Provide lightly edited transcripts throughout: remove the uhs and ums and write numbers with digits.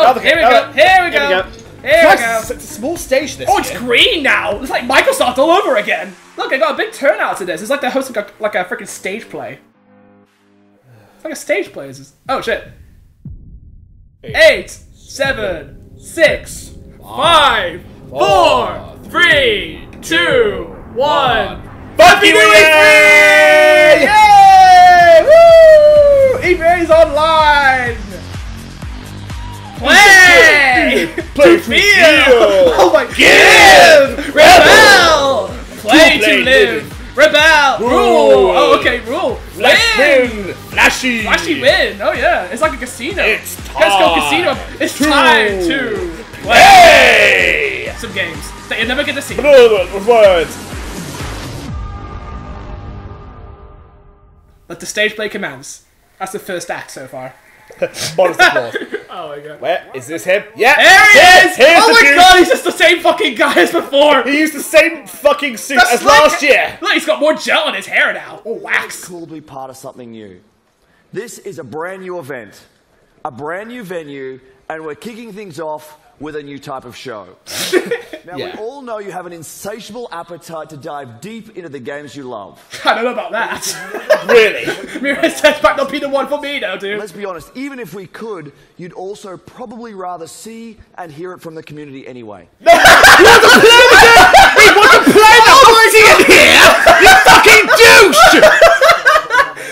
Oh, here we go. Here we go. Here we go. It's a small stage this year. Oh, it's green now. It's like Microsoft all over again. Look, I got a big turnout to this. It's like they're hosting like a freaking stage play. It's like a stage play. It's just... Oh, shit. 8, 7, 6, 5, 4, 3, 2, 1. Fucking E3! Yay! Woo! E3's online! Play! Play to feel! Oh my god! Give! Rebel! Play to live! Rebel! Rule! Oh, okay, rule! Win! Flashy! Flashy win! Oh yeah, it's like a casino! It's time! Let's go casino! It's time to play! Some games that you'll never get to see. Words! Let the stage play commence. That's the first act so far. Modest applause. Oh my god. Where? Is this him? Yeah! There he is! Here's oh my dude. God, he's just the same fucking guy as before! He used the same fucking suit as last year! Look, he's got more gel on his hair now. Or wax. It's cool to be part of something new. This is a brand new event. A brand new venue, and we're kicking things off with a new type of show. Now, we all know you have an insatiable appetite to dive deep into the games you love. I don't know about that. Really? Mirror's Edge might not be the one for me, though, dude. Let's be honest, even if we could, you'd also probably rather see and hear it from the community anyway. You want to play with it? We want to play the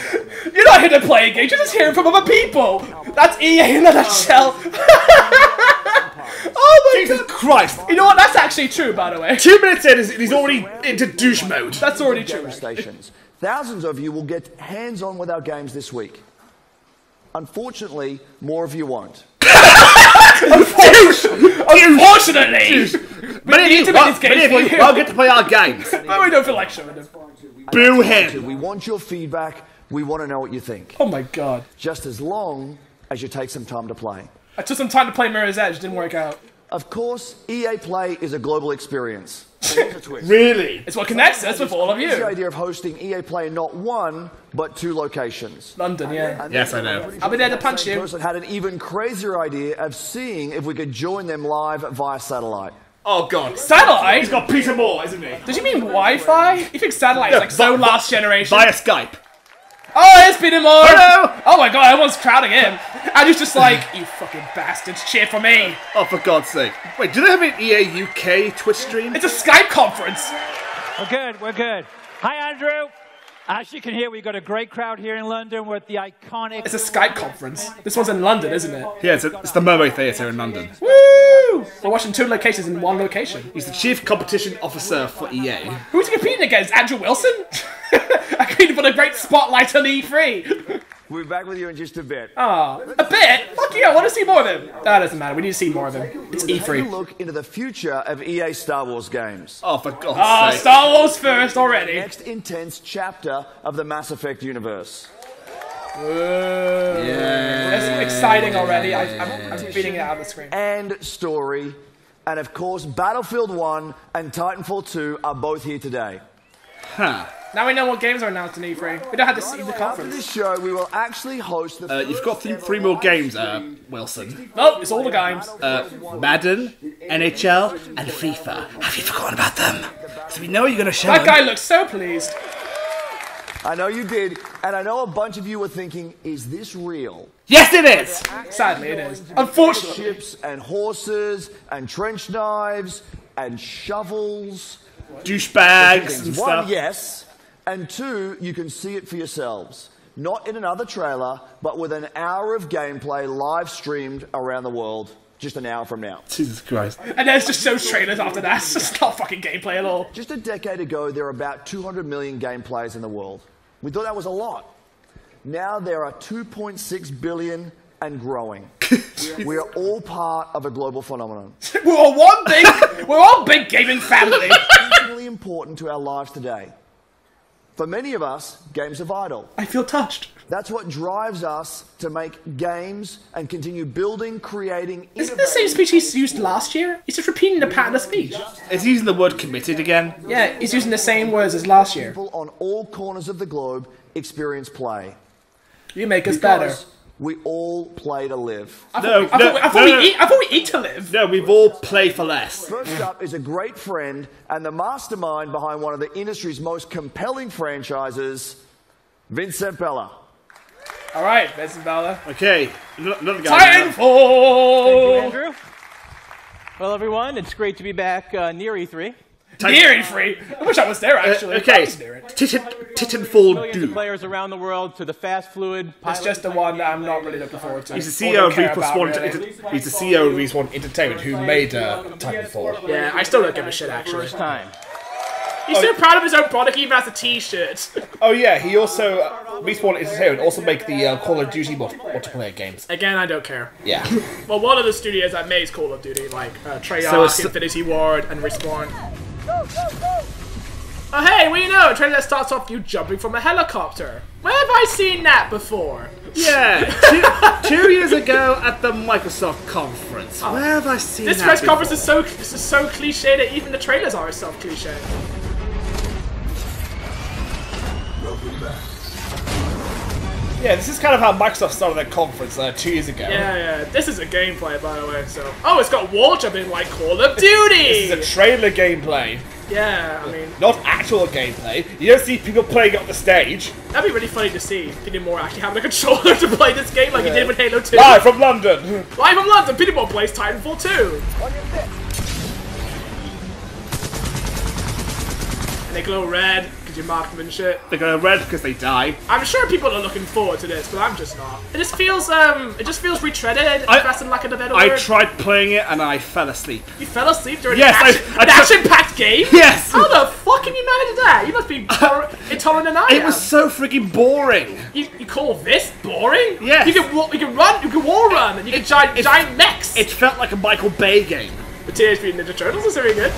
party in here? You fucking douche! You're not here to play a game, you're just hearing from other people. That's EA in a nutshell. Oh my Jesus God. Christ! You know what? That's actually true, by the way. 2 minutes in, he's already into douche mode. That's already true. Thousands of you will get hands-on with our games this week. Unfortunately, more of you won't. Unfortunately! Many of you won't get to play our games. But we don't feel like showing them. Boo him! We want your feedback. We want to know what you think. Oh my God. Just as long as you take some time to play. I took some time to play Mirror's Edge, didn't work out. Of course, EA Play is a global experience. Really? It's what connects us with all of you. It's the idea of hosting EA Play in not one, but two locations. London, yeah. And yes, I know. I'll be there to punch you. Person had an even crazier idea of seeing if we could join them live via satellite. Oh God. Satellite? He's got Peter Moore, isn't he? Did you mean Wi-Fi? You think satellite is like so last generation? Via Skype. Oh, it's Peter Moore! Hello! Oh my God, everyone's crowding in. And he's just like, you fucking bastards, cheer for me! Oh, for God's sake. Wait, do they have an EA UK Twitch stream? It's a Skype conference! We're good, we're good. Hi, Andrew! As you can hear, we've got a great crowd here in London with the iconic... It's a Skype conference. This one's in London, isn't it? Yeah, it's the Momo Theatre in London. Woo! We're watching two locations in one location. He's the Chief Competition Officer for EA. Who's he competing against? Andrew Wilson? I couldn't put a great spotlight on E3. We'll be back with you in just a bit. Oh, a bit? Fuck you, I want to see more of him. That doesn't matter, we need to see more of him. It's E3. Take a look into the future of EA Star Wars games. Oh, for God's sake. Star Wars first already. The next intense chapter of the Mass Effect universe. Whoa. Yeah. It's exciting already. I'm beating it out of the screen. And story. And of course, Battlefield 1 and Titanfall 2 are both here today. Huh. Now we know what games are announced in E3. We don't have to see the conference. After this show, we will actually host the you've got three more games, Wilson. Nope, it's all the games. Madden, NHL, and FIFA. Have you forgotten about them? So we know you're going to show them. That guy looks so pleased. I know you did, and I know a bunch of you were thinking, is this real? Yes, it is! Sadly, it is. Unfortunately. Ships and horses and trench knives and shovels. Douchebags and stuff. One, yes. And two, you can see it for yourselves. Not in another trailer, but with an hour of gameplay live streamed around the world just an hour from now. Jesus Christ. And there's just those trailers after that. It's just not fucking gameplay at all. Just a decade ago, there were about 200 million gameplays in the world. We thought that was a lot. Now there are 2.6 billion and growing. We are all part of a global phenomenon. We're all one big gaming family. It's really important to our lives today. For many of us, games are vital. I feel touched. That's what drives us to make games and continue building, creating... Isn't the same speech he's used last year? He's just repeating the pattern of speech. Is he using the word committed again? Yeah, he's using the same words as last year. People on all corners of the globe experience play. You make us better. We all play to live. I thought we eat to live. No, we've all play for less. First up is a great friend and the mastermind behind one of the industry's most compelling franchises, Vince Zampella. All right, Vince Zampella. Okay, another guy. Titanfall! Thank you, Andrew. Well, everyone, it's great to be back near E3. I wish I was there, actually. Okay. Titanfall 2. Players around the world to the fast fluid. That's just the one that I'm not really looking forward to. He's the CEO of Respawn Entertainment, who made Titanfall. Yeah, I still don't give a shit, actually. First time. He's so proud of his own product, he even has a T-shirt. Oh yeah, he also Respawn Entertainment also make the Call of Duty multiplayer games. Again, I don't care. Yeah. Well, one of the studios that makes Call of Duty, like Treyarch, Infinity Ward, and Respawn. Go, go, go. Oh hey, what do you know? A trailer that starts off you jumping from a helicopter. Where have I seen that before? Yeah, two years ago at the Microsoft conference. Oh. Where have I seen that press conference is so cliche that even the trailers are so cliche. Welcome back. Yeah, this is kind of how Microsoft started their conference 2 years ago. Yeah, yeah. This is a gameplay, by the way, so... Oh, it's got wall jumping like Call of Duty! This is a trailer gameplay. Yeah, I mean... Not actual gameplay. You don't see people playing up the stage. That'd be really funny to see. Peter Moore actually having a controller to play this game like he did with Halo 2. Live from London! Live from London! Peter Moore plays Titanfall 2! And they glow red. Markman shit. They're going red because they die. I'm sure people are looking forward to this, but I'm just not. It just feels retreaded. I tried playing it and I fell asleep. You fell asleep during an action-packed game? Yes. How the fuck have you managed that? You must be intolerant than I am. It was so freaking boring. You call this boring? Yes. You can wall run and you can giant mechs. It felt like a Michael Bay game. The Teenage Mutant Ninja Turtles is very good.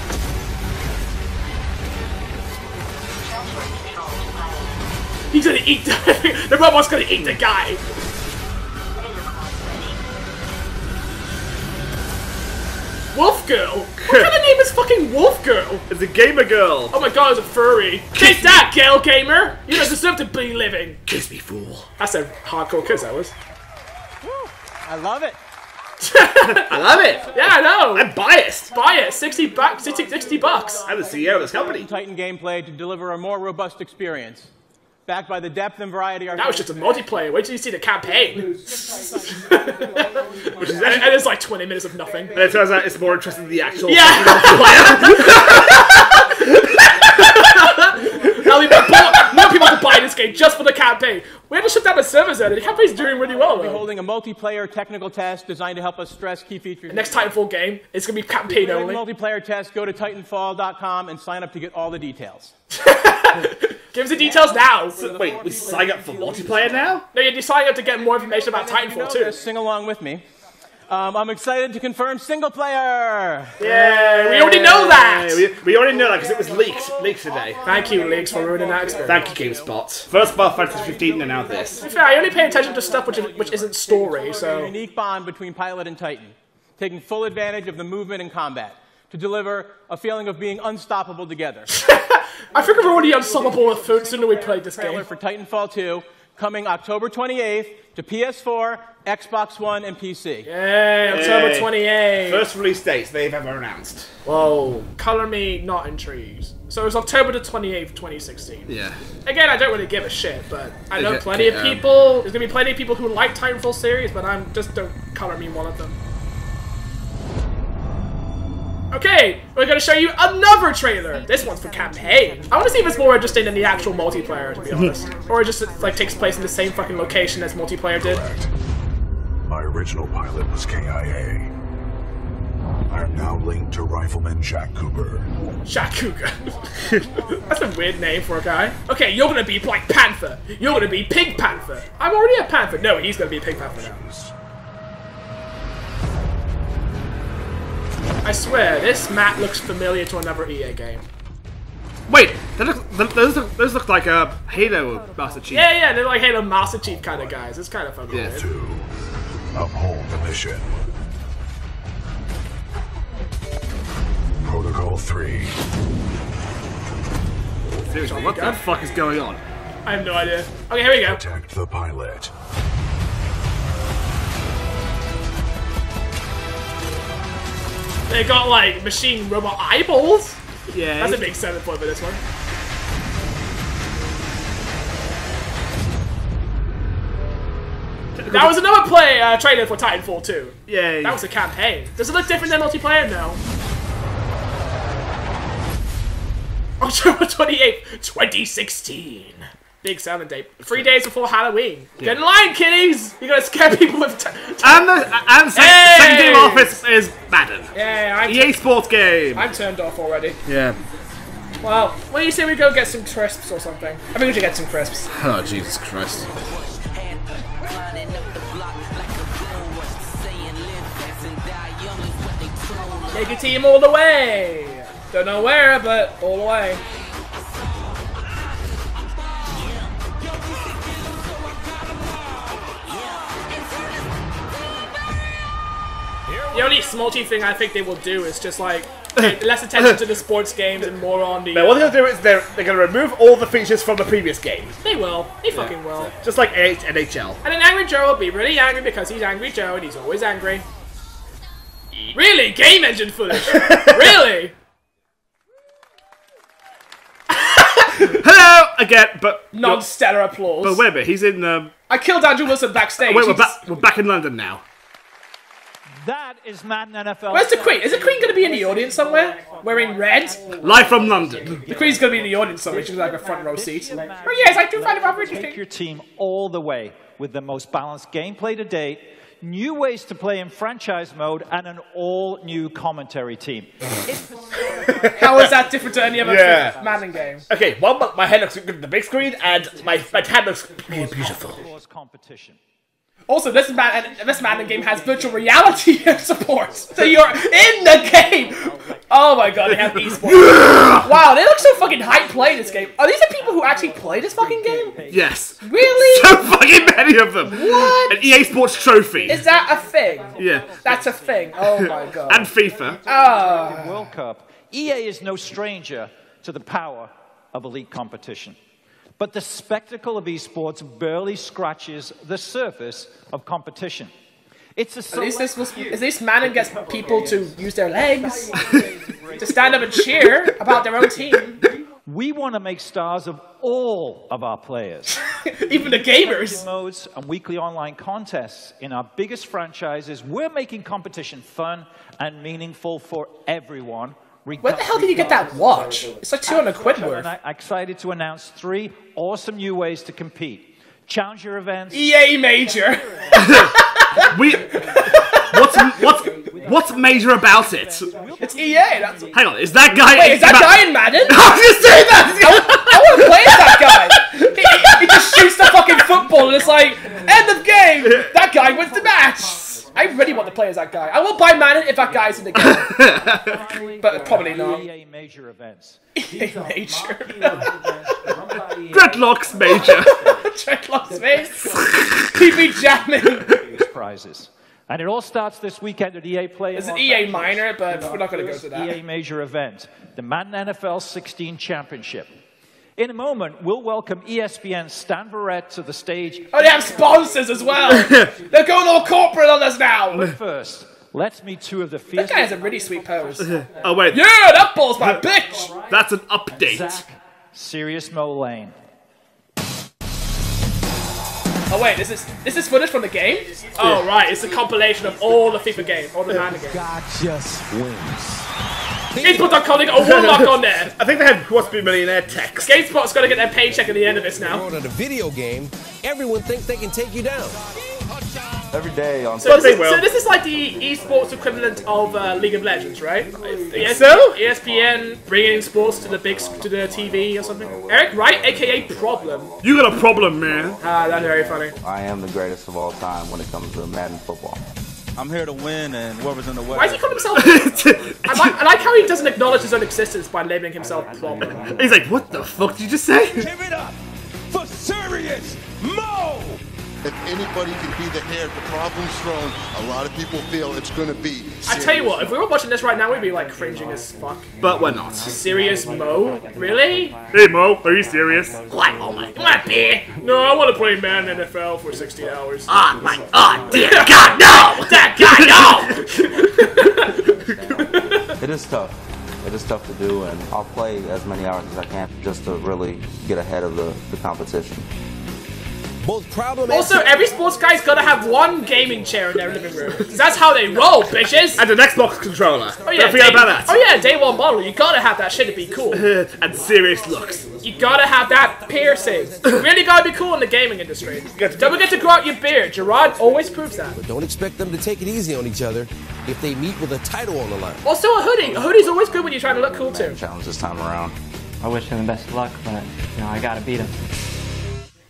He's gonna eat the robot's gonna eat the guy. Wolf Girl? What kind of name is fucking Wolf Girl? It's a gamer girl. Oh my god, it's a furry. Kiss that, girl gamer! You don't deserve to be living. Kiss me, fool. That's a hardcore kiss, that was. I love it. I love it. Yeah, I know. I'm biased. Buy it. $60. I'm the CEO of this company. Titan gameplay to deliver a more robust experience. Backed by the depth and variety. That was just a multiplayer. Wait till you see the campaign. And it's like 20 minutes of nothing. And it turns out it's more interesting than the actual multiplayer. Now we want more people to buy this game just for the campaign. We had to shut down the servers earlier. The campaign's doing really well, though. We'll be holding a multiplayer technical test designed to help us stress key features. The next Titanfall game, it's going to be campaign only. Multiplayer test, go to titanfall.com and sign up to get all the details. Give us the details now! So, wait, we sign up for multiplayer now? No, you're signing up to get more information about Titanfall 2. Sing along with me. I'm excited to confirm single player! Yeah, we already know that! We already know that because it was leaked today. Thank you, Leaks, for ruining that experience. Thank you, GameSpot. First Final Fantasy 15 and now this. To be fair, I only pay attention to stuff which isn't story, so... A unique bond between pilot and Titan, taking full advantage of the movement and combat to deliver a feeling of being unstoppable together. I think we're already unstoppable with food sooner we played this game. For Titanfall 2, coming October 28th to PS4, Xbox One, and PC. Yay, October 28th. First release dates they've ever announced. Whoa. Color me not intrigued. So it's October the 28th, 2016. Yeah. Again, I don't really give a shit, but I know plenty of people. There's going to be plenty of people who like Titanfall series, but I just don't color me one of them. Okay, we're going to show you another trailer. This one's for campaign. I want to see if it's more interesting than the actual multiplayer, to be honest. Or it just like takes place in the same fucking location as multiplayer did. My original pilot was KIA. I am now linked to Rifleman Jack Cougar. Jack Cougar. That's a weird name for a guy. Okay, you're going to be Black Panther. You're going to be Pink Panther. I'm already a Panther. No, he's going to be Pink Panther now. I swear, this map looks familiar to another EA game. Wait, those look like a Halo Master Chief. Yeah, yeah, they're like Halo Master Chief kind of guys. It's kind of fucking weird. To uphold the mission. Protocol 3. Seriously, what the fuck is going on? I have no idea. Okay, here we go. Protect the pilot. They got like machine robot eyeballs. Yeah. That's a big selling point for this one. That was another play trailer for Titanfall 2. Yeah, yeah. That was a campaign. Does it look different than multiplayer? No. October 28th, 2016. Big selling date. 3 days before Halloween. Yeah. Get in line, kiddies! You're gonna scare people with... And second game office is Madden. Yeah, EA Sports game. I'm turned off already. Yeah. Well, what do you say we go get some crisps or something? I think we should get some crisps. Oh, Jesus Christ. Take your team all the way. Don't know where, but all the way. The only small-team thing I think they will do is just like less attention to the sports games and more on the. What they're gonna do is they're gonna remove all the features from the previous game. They will. They fucking will. Just like NHL. And then Angry Joe will be really angry because he's Angry Joe and he's always angry. Really, game engine footage. Really. Hello again, but non-stellar applause. But wait a minute, he's in. I killed Andrew Wilson backstage. Wait, we're back in London now. That is Madden NFL. Where's the Queen? Is the Queen going to be in the audience somewhere? Wearing red? Live from London. The Queen's going to be in the audience somewhere. She's like a front row seat. Oh yes, I do find it very interesting. Take your team all the way with the most balanced gameplay to date, new ways to play in franchise mode, and an all-new commentary team. How is that different to any other Madden game? Okay, one, my head looks good at the big screen, and my head looks beautiful. Also, this Madden game has virtual reality support, so you're in the game! Oh my god, they have esports. Wow, they look so fucking hype playing this game. Are these the people who actually play this fucking game? Yes. Really? So fucking many of them. What? An EA Sports trophy. Is that a thing? Yeah. That's a thing. Oh my god. And FIFA. Oh. World Cup. EA is no stranger to the power of elite competition. But the spectacle of esports barely scratches the surface of competition. It's a at least Madden gets people to use their legs to stand up and cheer about their own team. We want to make stars of all of our players. Even the gamers. Modes and weekly online contests in our biggest franchises. We're making competition fun and meaningful for everyone. Where the hell did you get that watch? It's like 200 quid worth. And I'm excited to announce 3 awesome new ways to compete. Challenger events. EA Major. What's major about it? It's EA. That's... Hang on, is that guy? Wait, is that guy in Madden? I'm just saying that. I want to play as that guy. He just shoots the fucking football and it's like end of game. That guy wins the match. I really want to play as that guy. I will buy Madden if that guy's in the game. But probably not. EA Major events. EA Major. Dreadlocks Major. Dreadlocks Major. He be jamming. Prizes. And it all starts this weekend at EA Play. It's an EA minor, but we're not going to go to that. EA Major event. The Madden NFL 16 Championship. In a moment, we'll welcome ESPN's Stan Verrett to the stage. Oh, they have sponsors as well! They're going all corporate on us now! But first, let's meet 2 of the fiercest... That guy has a really sweet pose. Oh, wait. Yeah, that ball's my bitch! That's an update. Zach, Sirius Mo Lane. Oh, wait, this is footage from the game? Oh, right, it's a compilation of all the FIFA games, all the Madden games. God just wins. GameSpot's calling a warlock on there. I think they had What's Be Millionaire text. GameSpot's got to get their paycheck at the end of this now. On a video game, everyone thinks they can take you down. Every day on. So this is like the esports equivalent of League of Legends, right? So ESPN bringing sports to the TV or something. Eric Wright, aka Problem. You got a problem, man. That's very funny. I am the greatest of all time when it comes to Madden football. I'm here to win, and whoever's in the way. Why does he call himself? I like how he doesn't acknowledge his own existence by labeling himself Plop. He's like, what the fuck did you just say? Give it up for Sirius Mo! If anybody can be the heir of the Problem's throne, a lot of people feel it's going to be Sirius. I tell you what, if we were watching this right now, we'd be like cringing as fuck. But we're not. Sirius Mo? Really? Hey Mo, are you serious? What? Oh my dear. No, I want to play Madden NFL for 60 hours. Oh my, oh dear God, no! That guy, no! It is tough. It is tough to do, and I'll play as many hours as I can just to really get ahead of the competition. Also, every sports guy's gotta have one gaming chair in their living room. That's how they roll, bitches! And an Xbox controller. Oh, yeah, don't forget about that. Oh yeah, day one model. You gotta have that shit to be cool. And serious looks. You gotta have that piercing. You really gotta be cool in the gaming industry. Don't forget to grow out your beard. Gerard always proves that. But don't expect them to take it easy on each other if they meet with a title on the line. Also a hoodie. A hoodie's always good when you're trying to look cool too. Challenge this time around. I wish him the best of luck, but you know, I gotta beat him.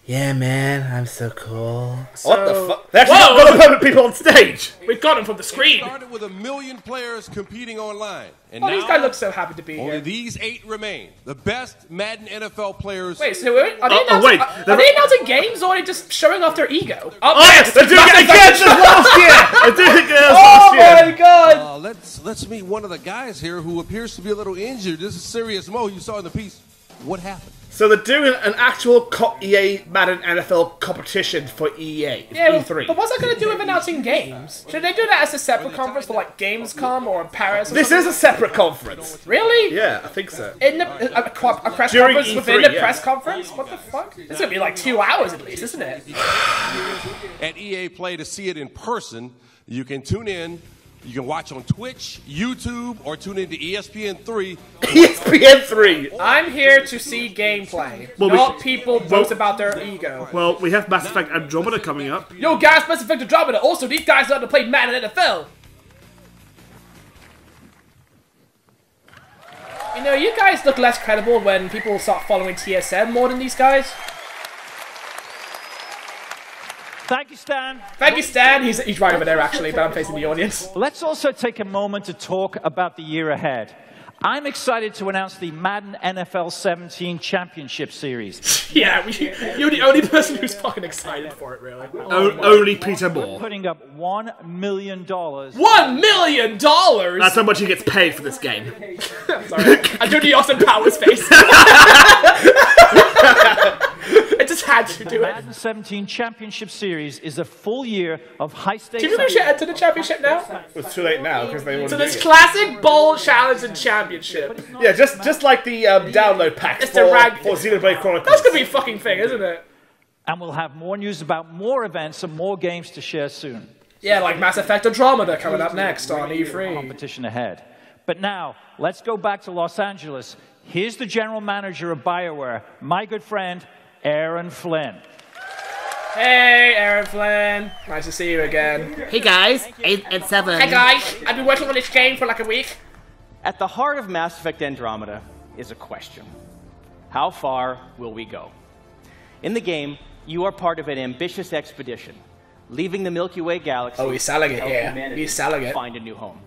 Yeah, man, I'm so cool. So, what the fuck? They actually got the permanent people on stage! We've got them from the screen! It started with 1 million players competing online. And now, these guys look so happy to be here. Only these 8 remain. The best Madden NFL players... Wait, so are they announcing games, or are they just showing off their ego? Yes, they're doing it again since last year! They're doing it again last year! Oh my god! Let's meet one of the guys here who appears to be a little injured. This is Sirius Mo, you saw in the piece. What happened? So they're doing an actual EA Madden NFL competition for EA. Yeah, E3. But what's that going to do with announcing games? Should they do that as a separate conference for like Gamescom or in Paris? Or this something? Is a separate conference. Really? Yeah, I think so. In the, a press during conference E3, within the press conference? What the fuck? This is going to be like 2 hours at least, isn't it? At EA Play, to see it in person, you can tune in. You can watch on Twitch, YouTube, or tune into ESPN3. ESPN3! I'm here to see gameplay, not people boast about their ego. Well, we have Mass Effect Andromeda coming up. Yo, guys, Mass Effect Andromeda! Also, these guys learn to play Madden NFL! You know, you guys look less credible when people start following TSM more than these guys. Thank you, Stan. Thank you, Stan. He's right over there, actually, but I'm facing the audience. Let's also take a moment to talk about the year ahead. I'm excited to announce the Madden NFL 17 Championship Series. Yeah, you're the only person who's fucking excited for it, really. Only Peter Moore. We're putting up $1 million. $1 million?! That's how much he gets paid for this game. Sorry. I do the Austin Powers face. I just had to do it. The Madden 17 Championship Series is a full year of high-stakes... Do you think we should enter the championship now? It's too late now, because they want to do it. So there's classic bowl, challenge, and championship. Yeah, just like the download pack for Xenoblade Chronicles. That's going to be a fucking thing, isn't it? And we'll have more news about more events and more games to share soon. Yeah, like Mass Effect Andromeda coming up next on E3. Competition ahead. But now, let's go back to Los Angeles. Here's the general manager of BioWare, my good friend... Aaron Flynn. Hey, Aaron Flynn. Nice to see you again. Hey, guys. 8 and 7. Hey, guys. I've been working on this game for like a week. At the heart of Mass Effect Andromeda is a question. How far will we go? In the game, you are part of an ambitious expedition, leaving the Milky Way galaxy. Oh, he's selling it, yeah. He's selling it. Find a new home.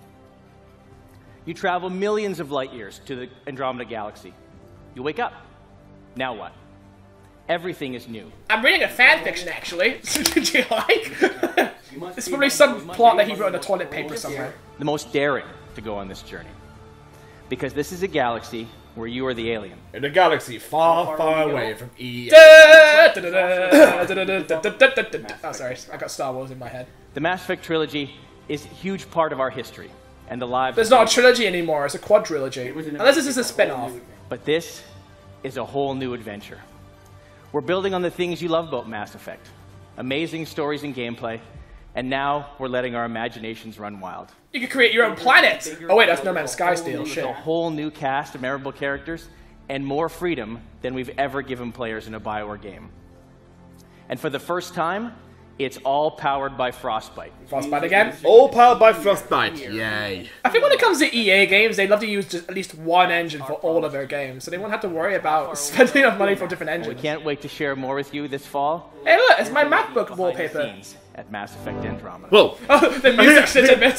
You travel millions of light years to the Andromeda galaxy. You wake up. Now what? Everything is new. I'm reading a fan fiction, actually. Did you like? It's probably some plot that he wrote in a toilet paper somewhere. The most daring to go on this journey. Because this is a galaxy where you are the alien. In a galaxy far, far away from EA. Oh, sorry. I got Star Wars in my head. The Mass Effect trilogy is a huge part of our history. And the lives... There's not a trilogy anymore. It's a quadrilogy. Unless this is a spin-off. But this is a whole new adventure. We're building on the things you love about Mass Effect. Amazing stories and gameplay. And now we're letting our imaginations run wild. You can create your own planet! Oh wait, that's No Man's Sky still, shit. A whole new cast of memorable characters and more freedom than we've ever given players in a BioWare game. And for the first time, it's all powered by Frostbite. Frostbite again? All powered by Frostbite. Yay. I think when it comes to EA games, they love to use just at least one engine for all of their games, so they won't have to worry about spending enough money for different engines. We can't wait to share more with you this fall. Hey look, it's my MacBook wallpaper. At Mass Effect Andromeda. Whoa! Oh, the music shit a bit.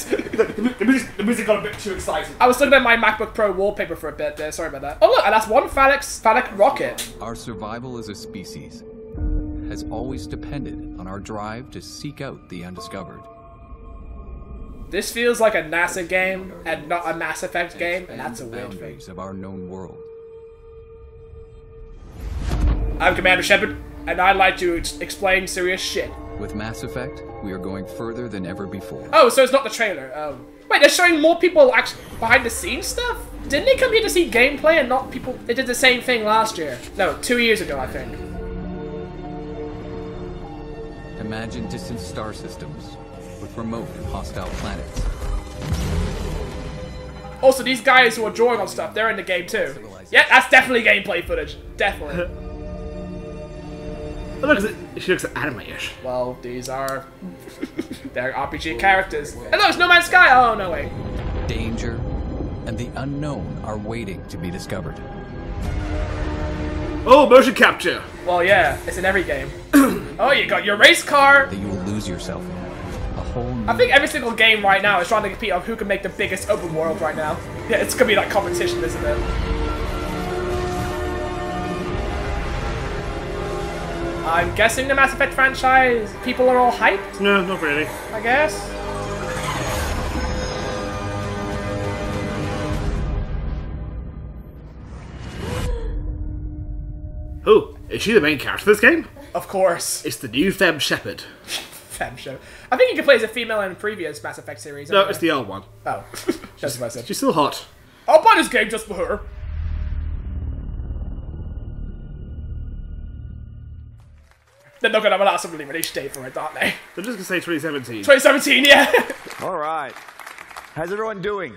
The music got a bit too excited. I was looking at my MacBook Pro wallpaper for a bit there, sorry about that. Oh look, and that's one phallic rocket. Our survival as a species has always depended on our drive to seek out the undiscovered. This feels like a NASA game and not a Mass Effect game, and that's a weird thing. Of our known world. I'm Commander Shepard, and I'd like to explain serious shit. With Mass Effect, we are going further than ever before. Oh, so it's not the trailer. Wait, they're showing more people actually behind the scenes stuff? Didn't they come here to see gameplay and not people? They did the same thing last year. No, 2 years ago, I think. Imagine distant star systems with remote and hostile planets. Also, these guys who are drawing on stuff, they're in the game too. Yeah, that's definitely gameplay footage. Definitely. Look, she looks anime-ish. Well, these are... they're RPG characters. And look, it's No Man's Sky! Oh, no way. Danger and the unknown are waiting to be discovered. Oh, motion capture! Well, yeah, it's in every game. Oh, you got your race car! That you will lose yourself in. I think every single game right now is trying to compete on who can make the biggest open world right now. Yeah, it's gonna be like competition, isn't it? I'm guessing the Mass Effect franchise, people are all hyped? No, not really. I guess? Oh, is she the main character of this game? Of course. It's the new Femme Shepherd. Show. I think you could play as a female in previous Mass Effect series. No, it's the old one. Oh, that's what I said. She's still hot. I'll buy this game just for her. They're not going to allow some release date for it, aren't they? They're just going to say 2017. 2017, yeah. All right. How's everyone doing?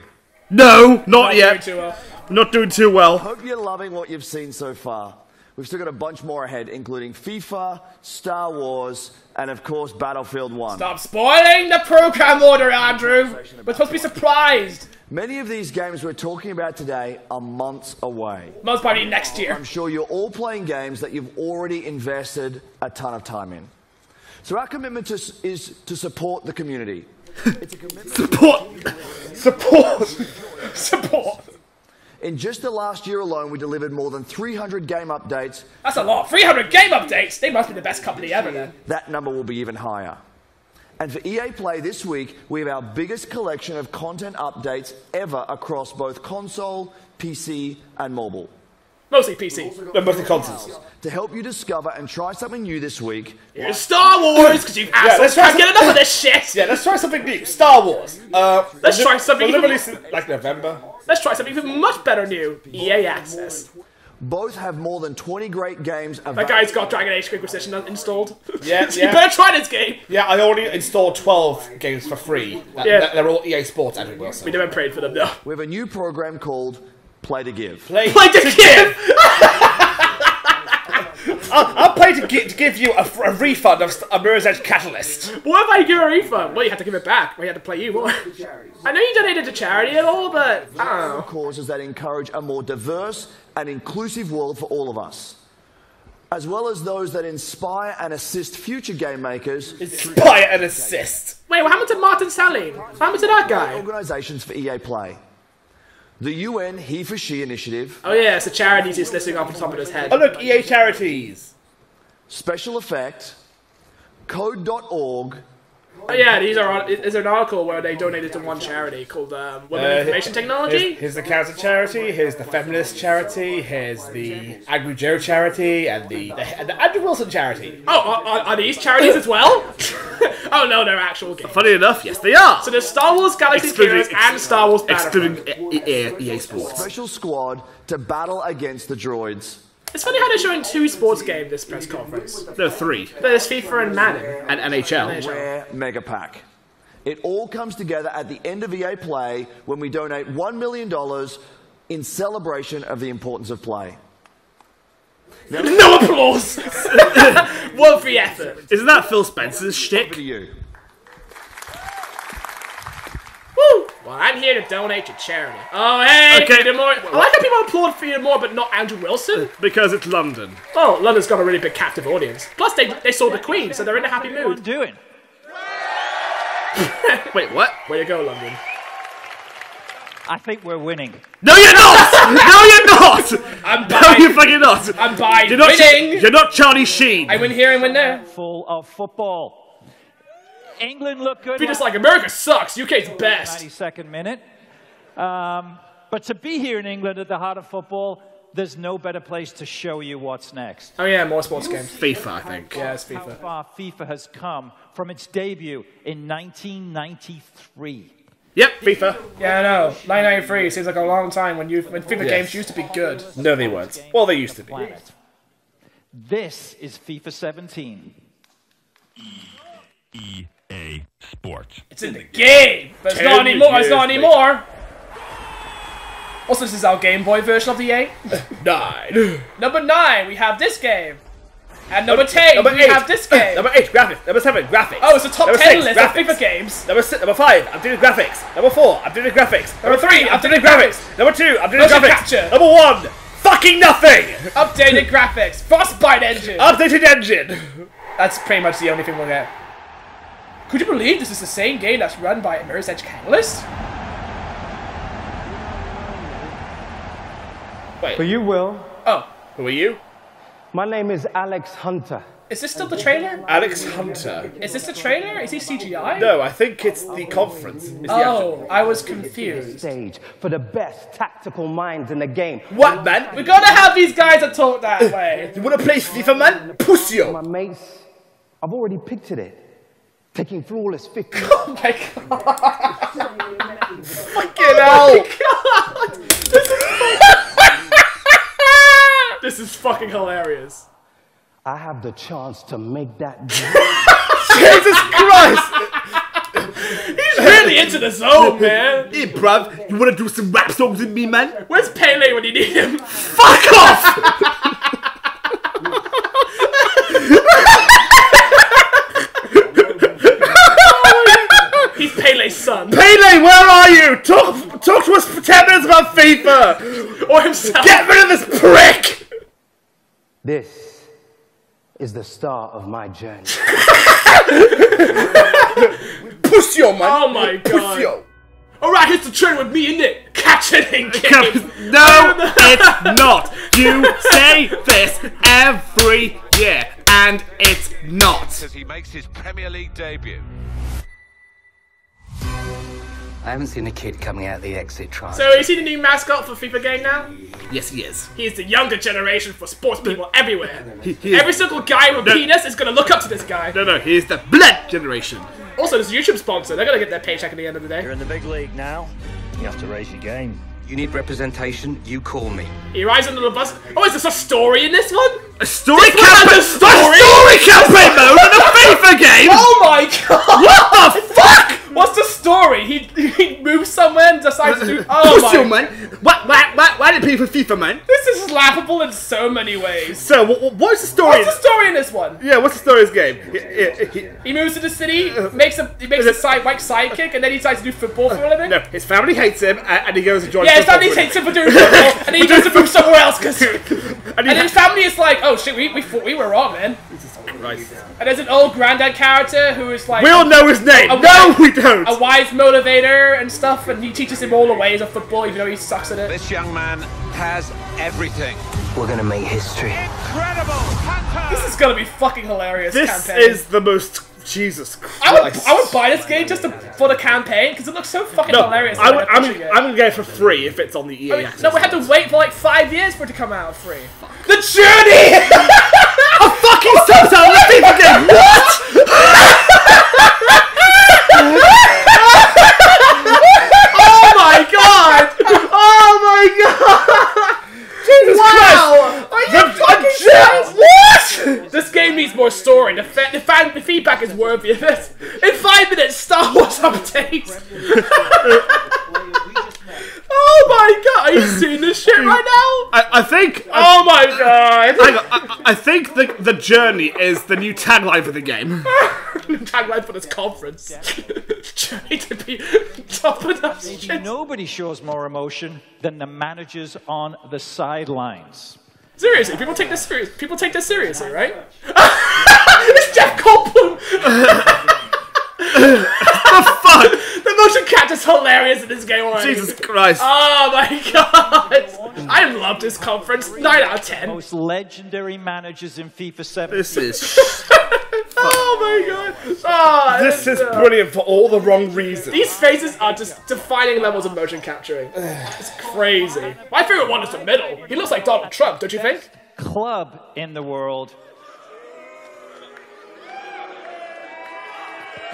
No, not yet. Doing too well. Not doing too well. I hope you're loving what you've seen so far. We've still got a bunch more ahead, including FIFA, Star Wars, and of course Battlefield 1. Stop spoiling the program order, Andrew! We're supposed to be surprised! Many of these games we're talking about today are months away. Most probably next year. I'm sure you're all playing games that you've already invested a ton of time in. So our commitment is to support the community. It's a commitment Support! In just the last year alone, we delivered more than 300 game updates. That's a lot. 300 game updates? They must be the best company ever, then. That number will be even higher. And for EA Play this week, we have our biggest collection of content updates ever across both console, PC, and mobile. Mostly PC, but mostly consoles. To help you discover and try something new this week... Here's Star Wars, because you assholes let's get enough of this shit! Yeah, let's try something new. Star Wars. Let's try something new. Like November. Let's try something even much better new. EA Access. Both have more than 20 great games available. That guy's got Dragon Age Inquisition installed. Yeah, yeah. You better try this game! Yeah, I already installed 12 games for free. Yeah. They're all EA Sports, Andrew Wilson. We never prayed for them, though. We have a new program called... Play to Give. Play to give! I'll play to give you a refund of a Mirror's Edge Catalyst. What if I give a refund? Well, you had to give it back. Well, you had to play you more. I know you donated to charity at all, but I don't know. Causes that encourage a more diverse and inclusive world for all of us, as well as those that inspire and assist future game makers. Inspire and assist. Wait, what happened to Martin Salim? What happened to that guy? Organisations for EA Play. The UN He for She initiative. Oh yeah, so charities is listing off the top of his head. Oh look, EA Charities. Special Effect. Code.org. Oh yeah, these are on, is an article where they donated to one charity called Women Information Technology. Here's the Cancer Charity, here's the Feminist Charity, here's the Angry Joe Charity, and the Andrew Wilson Charity. Oh, are these charities as well? Oh no, they're actual games. Funny enough, yes they are. So there's Star Wars Galaxy Heroes and Star Wars Battlefront. Excluding EA Sports. Special squad to battle against the droids. It's funny how they're showing two sports games this press conference. No, three. There's FIFA and Madden. And NHL. Rare Mega Pack. It all comes together at the end of EA Play when we donate $1 million in celebration of the importance of play. Now, no applause! One free effort. Isn't that Phil Spencer's shtick? Over to you. Woo! Well, I'm here to donate to charity. Oh, hey! Okay. Peter Moore. I like how people applaud Peter Moore, but not Andrew Wilson. Because it's London. Oh, London's got a really big captive audience. Plus, they saw the Queen, so they're in a happy mood. What are you doing? Wait, what? Way to go, London. I think we're winning. No, you're not! No, you're not! I'm buying. No, you're fucking not. I'm buying. You're not winning. You're not Charlie Sheen. I win here and win there. Full of football. England look good. Be just like America sucks. UK's best. 92nd minute. But to be here in England at the heart of football, there's no better place to show you what's next. Oh yeah, more sports games. FIFA, I think. Yeah, it's FIFA. How far FIFA has come from its debut in 1993. Yep, FIFA. Yeah, I know. 1993 seems like a long time when FIFA games used to be good. No, they weren't. Well, they used to be. This is FIFA 17. EA Sports. It's in the game, but it's not anymore. It's not anymore. Also, this is our Game Boy version of the EA. 9. Number 9, we have this game. And number 10, we have this game. Number 8, graphics. Number 7, graphics. Oh, it's a top 10 list of FIFA games. Number 6, number 5, I'm doing graphics. Number 4, I'm doing graphics. Number 3, I'm doing graphics. Number 2, I'm doing graphics. Number 1, fucking nothing. Updated graphics. Frostbite engine. Updated engine. That's pretty much the only thing we'll get. Could you believe this is the same game that's run by Mirror's Edge Catalyst? Wait. Who you will? Oh, who are you? My name is Alex Hunter. Is this still the trailer? Alex Hunter. Is this the trailer? Is he CGI? No, I think it's the conference. It's the I was confused. Stage for the best tactical minds in the game. What, man? We're gonna have these guys that talk that way. You wanna play FIFA, man? Pussyo. My mates, I've already pictured it. Taking flawless 50. Oh my god. Fucking hell. Oh my god. This is this is fucking hilarious. I have the chance to make that. Jesus Christ! He's really into the zone, man. Hey, bruv, you wanna do some rap songs with me, man? Where's Pele when you need him? Fuck off! He's Pele's son. Pele, where are you? Talk to us for 10 minutes about FIFA! Or himself. Get rid of this prick! This is the start of my journey. Pussyo, man. Oh my god. Pussyo. Alright, here's the train with me, isn't it? Catch it in game. No, it's not. You say this every year, and it's not. As he makes his Premier League debut. I haven't seen a kid coming out of the exit trial. So is he the new mascot for FIFA game now? Yes, he is. He is the younger generation for sports people everywhere. Every single guy with penis is going to look up to this guy. No, no, he is the blood generation. Also, this YouTube sponsor, they're going to get their paycheck at the end of the day. You're in the big league now. You have to raise your game. You need representation, you call me. He rides under the bus. Oh, is this a story in this one? A story campaign? A story campaign mode in a FIFA game? Oh my god! What the fuck? What's the story? He moves somewhere and decides to do. Oh my! Pussy, man. Why did people FIFA, man? This is laughable in so many ways. So what's the story? What's the story in this one? Yeah, what's the story in this game? He moves to the city, he makes a sidekick, and then he decides to do football for a living. No, his family hates him, and he goes and joins. Yeah, his family hates him for doing football, and then he goes to move somewhere else because. And then his family is like, oh shit, we were wrong, man. Christ. And there's an old granddad character who is like. We all know his name. No, we don't. A wise motivator and stuff, and he teaches him all the ways of football, even though he sucks at it. This young man has everything. We're gonna make history. Incredible! Hunter. This is gonna be fucking hilarious. This campaign is the most Jesus Christ. I would buy this game just for the campaign because it looks so fucking hilarious. I'm gonna get it for free if it's on the EA. I mean, no, we had to wait for like 5 years for it to come out for free. Fuck. The journey. A fucking subtitle of the FIFA game. What? Oh my god! Oh my god! Jesus Christ! Are you fucking what? This game needs more story. The feedback is worthy of this. In 5 minutes, Star Wars update. Oh my god! Are you seeing this shit right now? I think. Oh my god! I think the journey is the new tagline for the game. Tagline for this conference. Journey to be top of that shit. Nobody shows more emotion than the managers on the sidelines. Seriously, people take this seriously. People take this seriously, right? It's Jeff Goldblum. The fuck. The motion capture's hilarious in this game already. Jesus Christ. Oh my god. I love this conference. 9 out of 10. Most legendary managers in FIFA 7. This is Oh my god! Oh, this is brilliant for all the wrong reasons. These faces are just defining levels of motion capturing. It's crazy. My favorite one is the middle. He looks like Donald Trump, don't you think? Club in the world.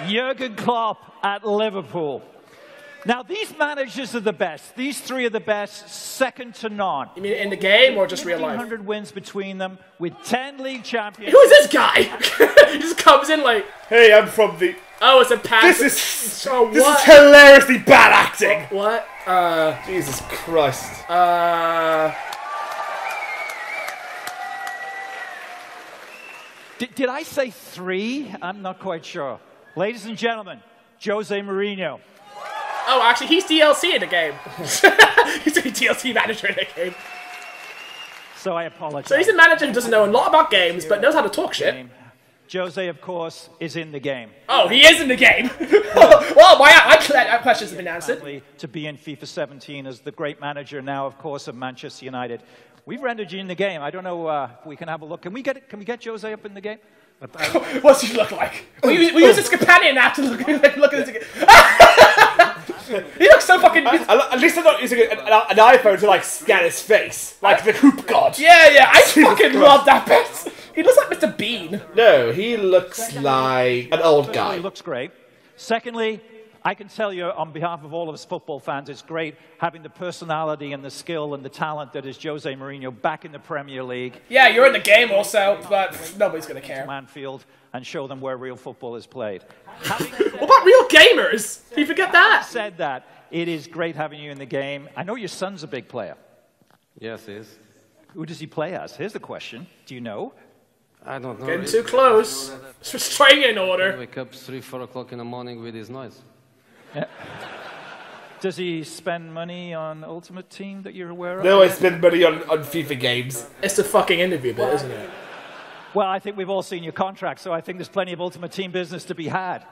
Jurgen Klopp at Liverpool. Now, these managers are the best. These three are the best, second to none. You mean in the game or just real life? 100 wins between them with 10 league champions. Who is this guy? He just comes in like... Hey, I'm from the... Oh, it's a pass. This is hilariously bad acting. What? Jesus Christ. Did I say three? I'm not quite sure. Ladies and gentlemen, Jose Mourinho. Oh, actually, he's DLC in the game. He's a DLC manager in the game. So I apologize. So he's a manager who doesn't know a lot about games, but knows how to talk shit. Jose, of course, is in the game. Oh, he is in the game? Well, my questions have been answered. To be in FIFA 17 as the great manager now, of course, of Manchester United. We've rendered you in the game. I don't know if we can have a look. Can we get Jose up in the game? What's he look like? We use his companion app to look at this again. He looks so fucking... At least I'm not using an iPhone to like scan his face. Like the hoop god. Yeah, yeah, I fucking love that bit. He looks like Mr. Bean. No, he looks like an old guy. He looks great. Secondly, I can tell you on behalf of all of us football fans, it's great having the personality and the skill and the talent that is Jose Mourinho back in the Premier League. Yeah, you're in the game also, but nobody's going to care. Manfield and show them where real football is played. What about real gamers? You forget that. Said that, it is great having you in the game. I know your son's a big player. Yes, he is. Who does he play as? Here's the question. Do you know? I don't know. Getting too close. It's restraining order. He wakes up 3, 4 o'clock in the morning with his noise. Yeah. Does he spend money on Ultimate Team that you're aware of? No, I spend money on FIFA games. It's a fucking interview bit, isn't it? Well, I think we've all seen your contract, so I think there's plenty of Ultimate Team business to be had.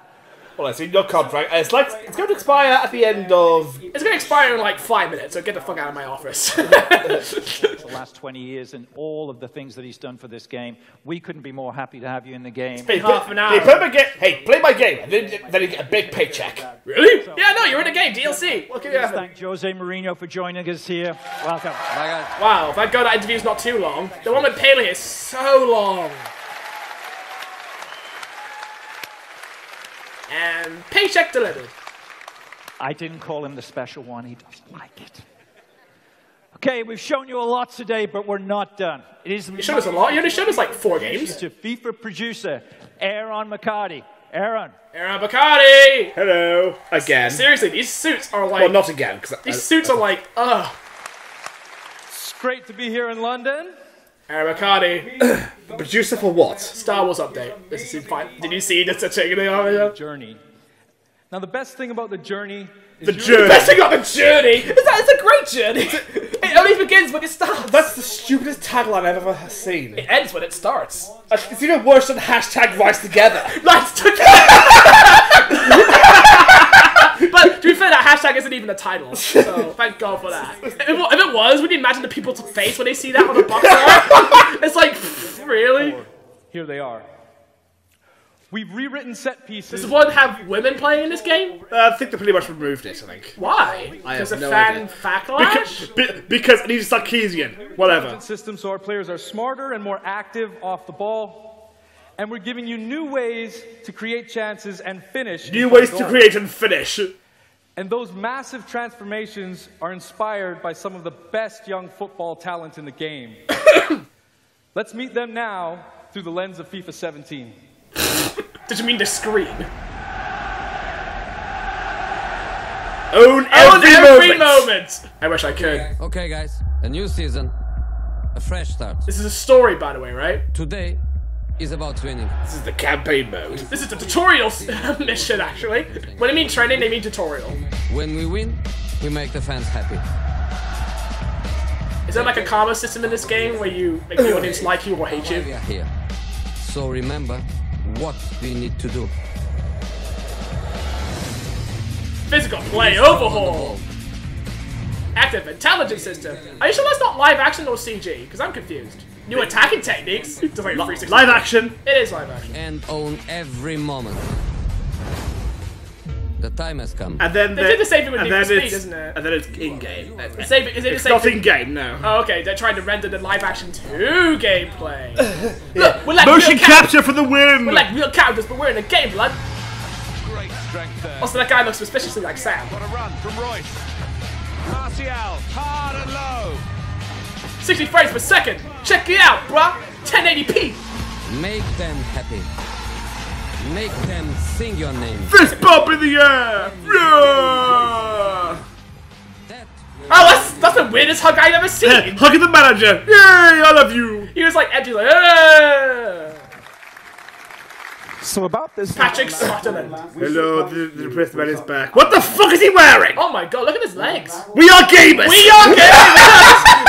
Well, I've seen your contract. It's going to expire at the end of... It's going to expire in like 5 minutes, so get the fuck out of my office. The last 20 years and all of the things that he's done for this game, we couldn't be more happy to have you in the game. It's been half an hour. Hey, play my game, and then you get a big paycheck. Really? Yeah, no, you're in the game, DLC. What can you have? Thank Jose Mourinho for joining us here. Welcome. Wow, thank God that interview's not too long. The one with Pele is so long. And paycheck delivered. I didn't call him the special one. He doesn't like it. Okay, we've shown you a lot today, but we're not done. You showed us a lot. You only showed us like 4 games. To FIFA producer Aaron McCarty. Aaron McCarty. Hello. Again. Seriously, these suits are like... Well, not again. These suits are like, ugh. It's great to be here in London. Aaron McCarty. Producer for what? Star Wars update. This is fine. Did you see this? Journey. Now the best thing about the journey is the best thing about the journey is that it's a great journey. It only begins when it starts. That's the stupidest tagline I've ever seen. It ends when it starts. It's even worse than #RiseTogether. But to be fair, that hashtag isn't even a title, so thank God for that. If it was, would you imagine the people's face when they see that on the box art? It's like, really? Here they are. We've rewritten set pieces. Does the one have women playing in this game? I think they pretty much removed it, I think. Why? Because of fan backlash? Because it needs Sarkeesian. Whatever. System, so our players are smarter and more active off the ball. And we're giving you new ways to create chances and finish. New ways to create and finish. And those massive transformations are inspired by some of the best young football talent in the game. Let's meet them now through the lens of FIFA 17. Did you mean the screen? Own every moment! I wish I could. Okay, guys. A new season. A fresh start. This is a story, by the way, right? Today... is about training. This is the campaign mode. This is the tutorial mission, actually. When I mean training, they mean tutorial. When we win, we make the fans happy. Is there like a karma system in this game where you make the audience like you or hate you? We are here. So remember what we need to do. Physical play overhaul. Active intelligence system. Are you sure that's not live action or CG? Because I'm confused. New attacking techniques. Live action. It is live action. And own every moment. The time has come. And then they did the same thing with Need for Speed, isn't it? And then it's in-game. It's not in-game, no. Oh, okay. They're trying to render the live action 2 gameplay. Look, we're like motion capture for the win. We're like real characters, but we're in a game, blood. Great strength there. Also, that guy looks suspiciously like Sam. Got a run from Royce. Martial, hard and low. 60 frames per second. Check it out, bruh. 1080p. Make them happy. Make them sing your name. Fist bump in the air! Yeah! Oh, that's the weirdest hug I've ever seen! Hugging the manager! Yay, I love you! He was like edgy, like, yeah. So about this... Patrick Söderlund. Hello, the depressed man is back. What the fuck is he wearing? Oh my god, look at his legs! We are gamers! We are gamers!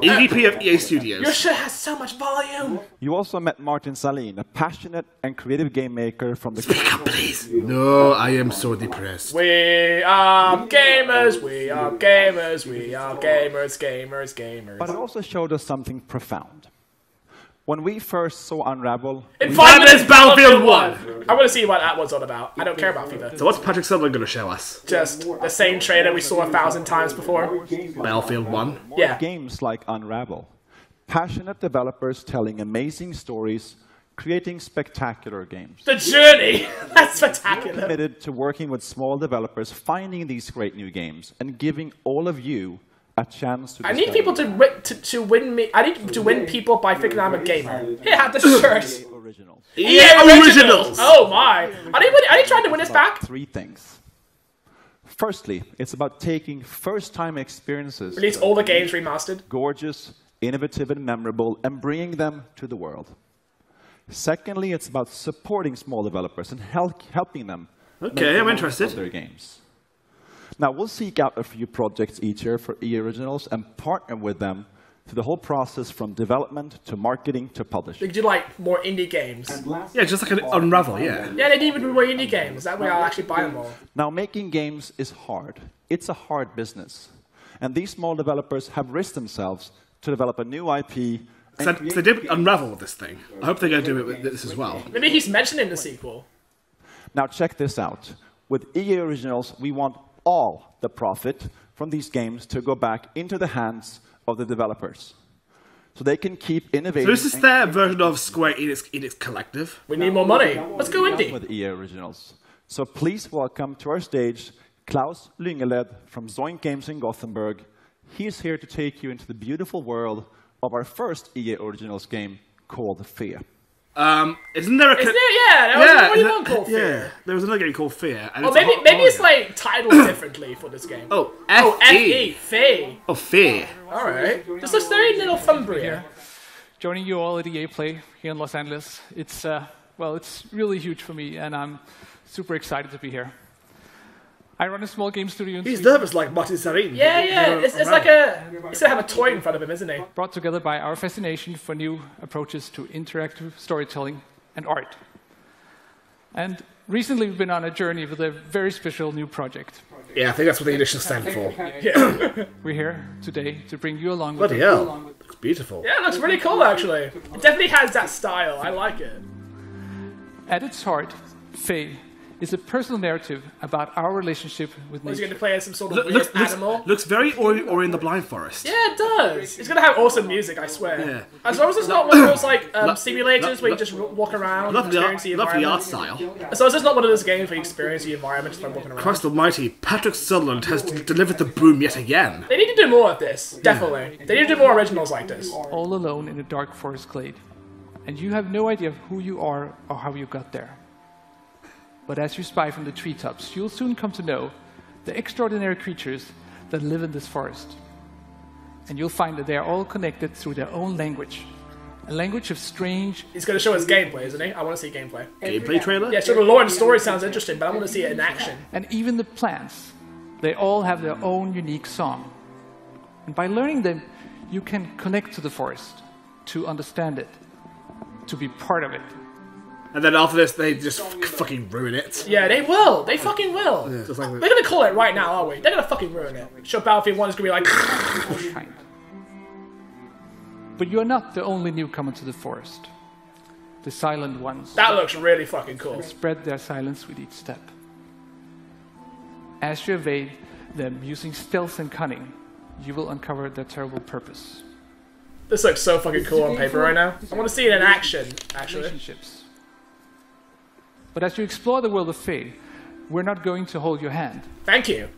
EVP of EA Studios. Your shirt has so much volume! You also met Martin Salin, a passionate and creative game maker from the... Speak up, please! No, I am so depressed. We are gamers, we are gamers, we are gamers, gamers, gamers. But it also showed us something profound. When we first saw Unravel... In 5 minutes, Battlefield 1! I want to see what that one's on about. I don't care about FIFA. So what's Patrick Söderlund going to show us? Just the same trailer we saw 1,000 times before. Battlefield 1? Yeah. Games like Unravel. Passionate developers telling amazing stories, creating spectacular games. The journey! That's spectacular. We're committed to working with small developers, finding these great new games, and giving all of you a chance to I need to win people by figuring I'm a gamer. Here, have the shirt. EA Originals. Oh my! Are they trying to win us back? Three things. Firstly, it's about taking first-time experiences. Release all the games remastered. Gorgeous, innovative, and memorable, and bringing them to the world. Secondly, it's about supporting small developers and helping them. Okay, I'm interested. Their games. Now, we'll seek out a few projects each year for EA Originals and partner with them through the whole process from development to marketing to publishing. They do, like, more indie games. Yeah, just like an Unravel, yeah. Yeah, they do even more indie games. That way I'll actually buy them all. Now, making games is hard. It's a hard business. And these small developers have risked themselves to develop a new IP. So they did Unravel this thing. I hope they're going to do it with this as well. Maybe he's mentioning the sequel. Now, check this out. With EA Originals, we want all the profit from these games to go back into the hands of the developers, so they can keep innovating. So this is their version of Square in its collective. We need more money. Let's go indie. With EA Originals. So please welcome to our stage Klaus Lyngeled from Zoink Games in Gothenburg. He is here to take you into the beautiful world of our first EA Originals game called Fe. Isn't there a... Yeah, there was another game called Fear. And maybe it's like titled differently for this game. Oh, F-E. Fe. Oh, Fear. Alright. This looks very little Thumbria. Joining you all at EA Play here in Los Angeles. It's, well, it's really huge for me, and I'm super excited to be here. I run a small game studio in Sweden. He's nervous like Martin Sarin. Yeah, yeah. It's like a... He's going to have a toy in front of him, isn't he? Brought together by our fascination for new approaches to interactive storytelling and art. And recently we've been on a journey with a very special new project. Yeah, I think that's what the edition stands for. Yeah. We're here today to bring you along with... Bloody hell. Looks beautiful. Yeah, it looks really cool, actually. It definitely has that style. I like it. At its heart, Fe is a personal narrative about our relationship with nature. He's going to play as some sort of weird animal. Looks very Ori in the Blind Forest. Yeah, it does. It's going to have awesome music, I swear. Yeah. As long as it's not one of those like simulators where you just walk around and experience the environment. Love the art style. As long as it's not one of those games where you experience the environment just by walking around. Christ almighty, Patrick Söderlund has delivered the boom yet again. They need to do more of this, definitely. Yeah. They need to do more originals like this. All alone in a dark forest glade. And you have no idea who you are or how you got there. But as you spy from the treetops, you'll soon come to know the extraordinary creatures that live in this forest. And you'll find that they are all connected through their own language. A language of strange... He's going to show us gameplay, isn't he? I want to see gameplay. Gameplay trailer? Yeah, so the lore and story sounds interesting, but I want to see it in action. And even the plants, they all have their own unique song. And by learning them, you can connect to the forest, to understand it, to be part of it. And then after this, they just fucking ruin it. Yeah, they will. They fucking will. Yeah, like they're going to call it right now, are we? They're going to fucking ruin it. Sure, Battlefield 1 is going to be like... But you are not the only newcomer to the forest. The silent ones. That looks really fucking cool. Spread their silence with each step. As you evade them using stealth and cunning, you will uncover their terrible purpose. This looks so fucking cool on paper right now. I want to see it in action, actually. But as you explore the world of Fe, we're not going to hold your hand. Thank you.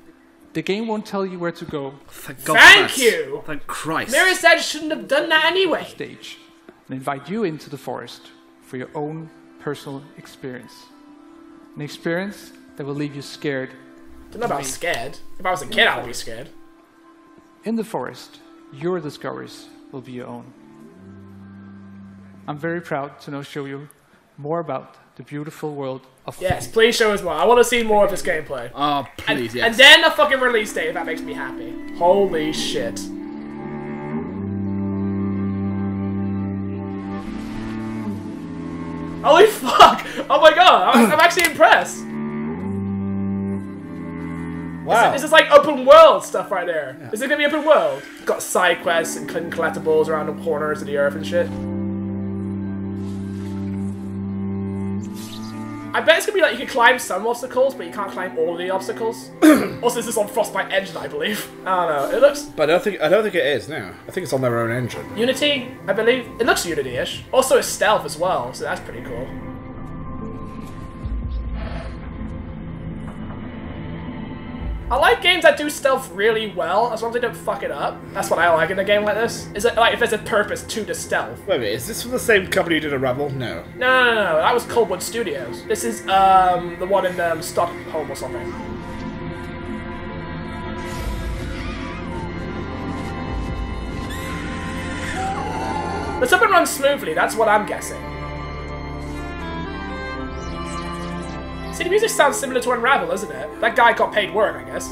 The game won't tell you where to go. Thank God. Thank you! Thank Christ. Mirror's Edge shouldn't have done that anyway. Stage, and invite you into the forest for your own personal experience. An experience that will leave you scared. I don't know about scared. If I was a kid, I would be scared. In the forest, your discoveries will be your own. I'm very proud to now show you more about the beautiful world of Fe. Please show us more. I want to see more of this gameplay. Oh, please, yes. And then a fucking release date, if that makes me happy. Holy shit. Holy fuck! Oh my god, I'm actually impressed. Wow. This is like open world stuff right there. Yeah. Is it going to be open world? It's got side quests and collectibles around the corners of the earth and shit. I bet it's going to be like you can climb some obstacles, but you can't climb all of the obstacles. Also, this is on Frostbite engine, I believe. I don't know. It looks... But I don't think it is now. I think it's on their own engine. Unity, I believe. It looks Unity-ish. Also, it's stealth as well, so that's pretty cool. I like games that do stealth really well, as long as they don't fuck it up. That's what I like in a game like this. Is it like if there's a purpose to the stealth? Wait a minute, is this from the same company who did Unravel? No. No, no, no, that was Coldwood Studios. This is the one in Stockholm or something. Let's hope it runs smoothly. That's what I'm guessing. See, the music sounds similar to Unravel, doesn't it? That guy got paid work, I guess.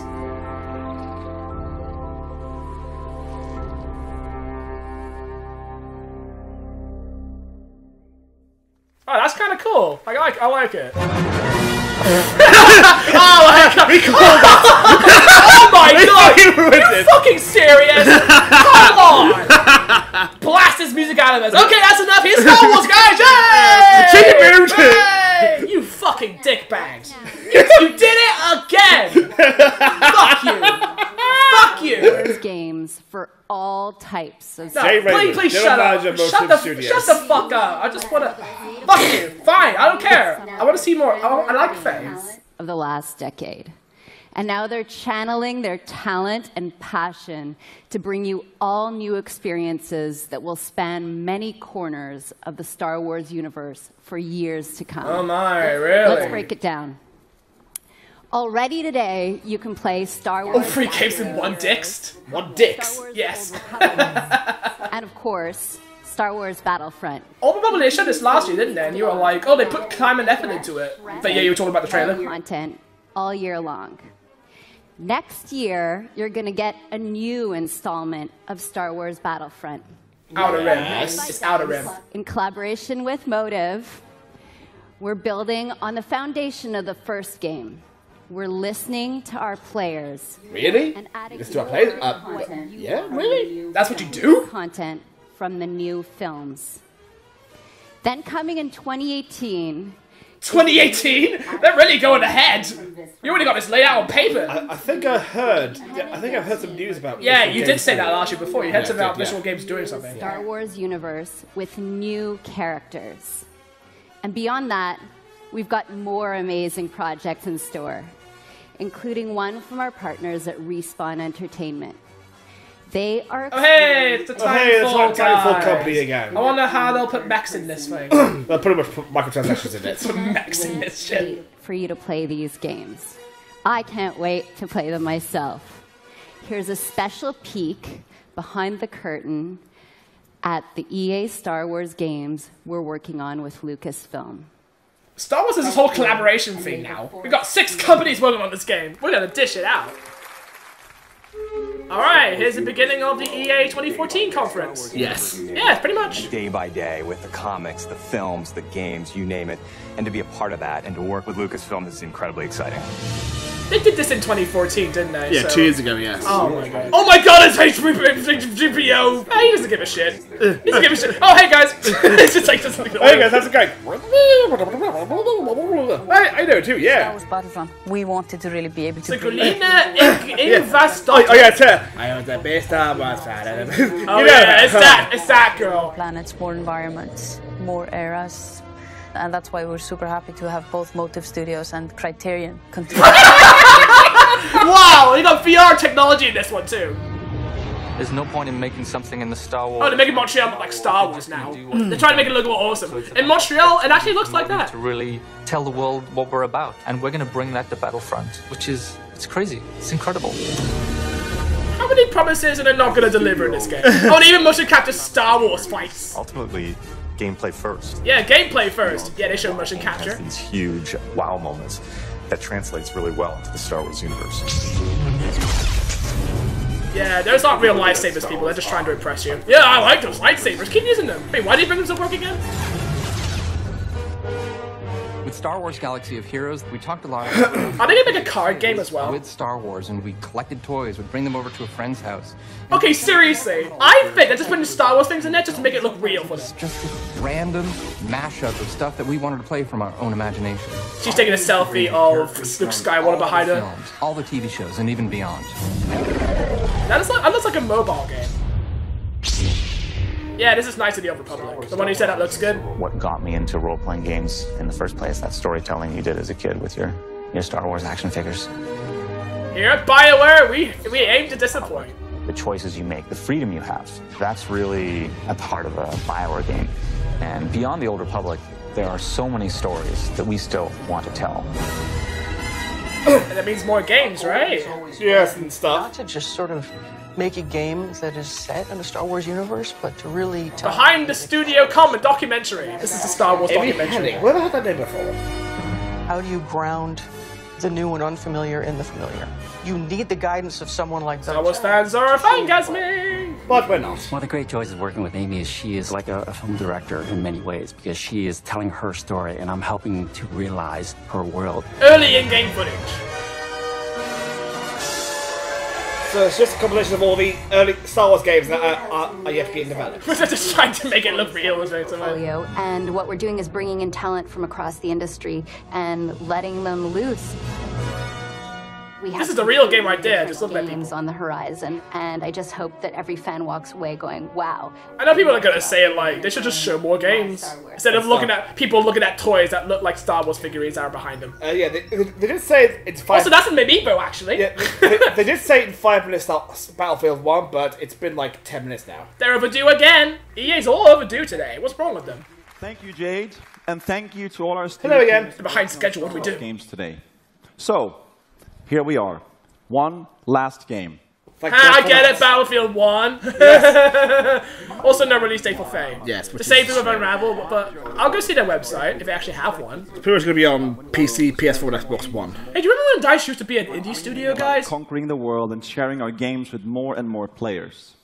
Oh, that's kind of cool. I like it. Oh my god! We called that. Oh my god! You're fucking serious? Come on! Blast this music out of us. Okay, that's enough. Here's Star Wars, guys. Yay! Chicken music. Yay! You fucking dickbags! You did it again! Fuck you! Fuck you! There's games for all types of... No, please shut up! Shut the fuck up! I just wanna... Fuck you! Fine, I don't care! I wanna see more. I like fans. ...of the last decade. And now they're channeling their talent and passion to bring you all new experiences that will span many corners of the Star Wars universe for years to come. Oh my, really? Let's break it down. Already today, you can play Star Wars... Oh, free games in one Dix? One Dix, yes. And of course, Star Wars Battlefront. Oh, remember they showed this last year, didn't they? And you were like, oh, they put time and effort into it. But yeah, you were talking about the trailer. ...content all year long. Next year, you're going to get a new installment of Star Wars Battlefront. Outer Rim. Yes. It's Outer Rim. In collaboration with Motive, we're building on the foundation of the first game. We're listening to our players. Really? And adding to our players? Yeah, really? That's what you do? Content from the new films. Then coming in 2018... 2018? They're really going ahead. You already got this laid out on paper. I think I've heard some news about... Yeah, you did say that last year before. You heard something about Visual Games doing something. Star Wars universe with new characters. And beyond that, we've got more amazing projects in store, including one from our partners at Respawn Entertainment. They are... Oh, hey, it's the Titanfall company again. I wonder how they'll put mechs in this thing. They'll pretty much put microtransactions in it. Put mechs in this shit. For you to play these games. I can't wait to play them myself. Here's a special peek behind the curtain at the EA Star Wars games we're working on with Lucasfilm. Star Wars is this whole collaboration thing now. We've got 6 companies working on this game. We're going to dish it out. Alright, here's the beginning of the EA 2014 conference. Yes. Yeah, pretty much. And day by day with the comics, the films, the games, you name it. And to be a part of that and to work with Lucasfilm is incredibly exciting. They did this in 2014, didn't they? Yeah, so. 2 years ago, yes. Oh my god. Oh my god, it's HBPO! Oh, he doesn't give a shit. He doesn't give a shit. Oh, hey guys! It's just like, hey guys, how's it going? I know too, yeah. That was Battlefront. We wanted to really be able to. I was the best of us. Oh yeah, it's that girl. Planets, more environments, more eras. And that's why we're super happy to have both Motive Studios and Criterion continue. Wow, they got VR technology in this one too. There's no point in making something in the Star Wars. Oh, they're making Montreal look like Star Wars now. They're trying to make it look more awesome. In Montreal, it actually looks like that. To really tell the world what we're about, and we're going to bring that to Battlefront, which is it's crazy, it's incredible. How many promises are they not going to deliver in this game? Oh, and even motion capture Star Wars fights. Ultimately. Gameplay first. Yeah, gameplay first. Yeah, they show motion capture. These huge wow moments that translates really well into the Star Wars universe. Yeah, those aren't real lightsabers, people. They're just trying to impress you. Yeah, I like those lightsabers. Keep using them. Wait, why did you bring them to work again? With Star Wars Galaxy of Heroes, we talked a lot about I think they make a card game as well. With Star Wars, and we collected toys, we'd bring them over to a friend's house. Okay, seriously. I think they're just putting Star Wars things in there just to make it look real for them. It's just this random mashup of stuff that we wanted to play from our own imagination. She's taking a selfie of Luke Skywalker behind her. Films, all the TV shows, and even beyond. That looks like a mobile game. Yeah, this is Knights of the Old Republic. The one who said that looks good. What got me into role-playing games in the first place, that storytelling you did as a kid with your Star Wars action figures. Here at BioWare, we aim to disappoint. The choices you make, the freedom you have, that's really at the heart of a BioWare game. And beyond the Old Republic, there are so many stories that we still want to tell. And that means more games, right? Yes, and stuff. Not to just sort of make a game that is set in the Star Wars universe, but to really tell behind the studio common documentary. This is a Star Wars documentary. Where the hell did that name before? How do you ground the new and unfamiliar in the familiar? You need the guidance of someone like that. Star Wars fans are fangasming! But we're not. One of the great joys of working with Amy is she is like a film director in many ways, because she is telling her story, and I'm helping to realize her world. Early in-game footage. So it's just a compilation of all the early Star Wars games that are yet to be in development. We're just trying to make it look real. And what we're doing is bringing in talent from across the industry and letting them loose. We have this is a real game right there. Just look at games on the horizon, and I just hope that every fan walks away going, "Wow." I know people are gonna say it like they should just show more games instead of looking at people looking at toys that look like Star Wars figurines that are behind them. Yeah, they did say it's. Also, that's a Mamiibo actually. Yeah, they did say it in 5 minutes Battlefield 1, but it's been like 10 minutes now. They're overdue again. EA's all overdue today. What's wrong with them? Thank you, Jade, and thank you to all our. Hello again. Behind schedule, what do we do? Games today. So. Here we are. One last game. Like I get it, Battlefield 1. Yes. Also no release date for Fe. Yes. The same thing with Unravel, but I'll go see their website if they actually have one. It's pretty much going to be on PC, PS4, and Xbox One. Hey, do you remember when DICE used to be an indie studio, guys? Conquering the world and sharing our games with more and more players.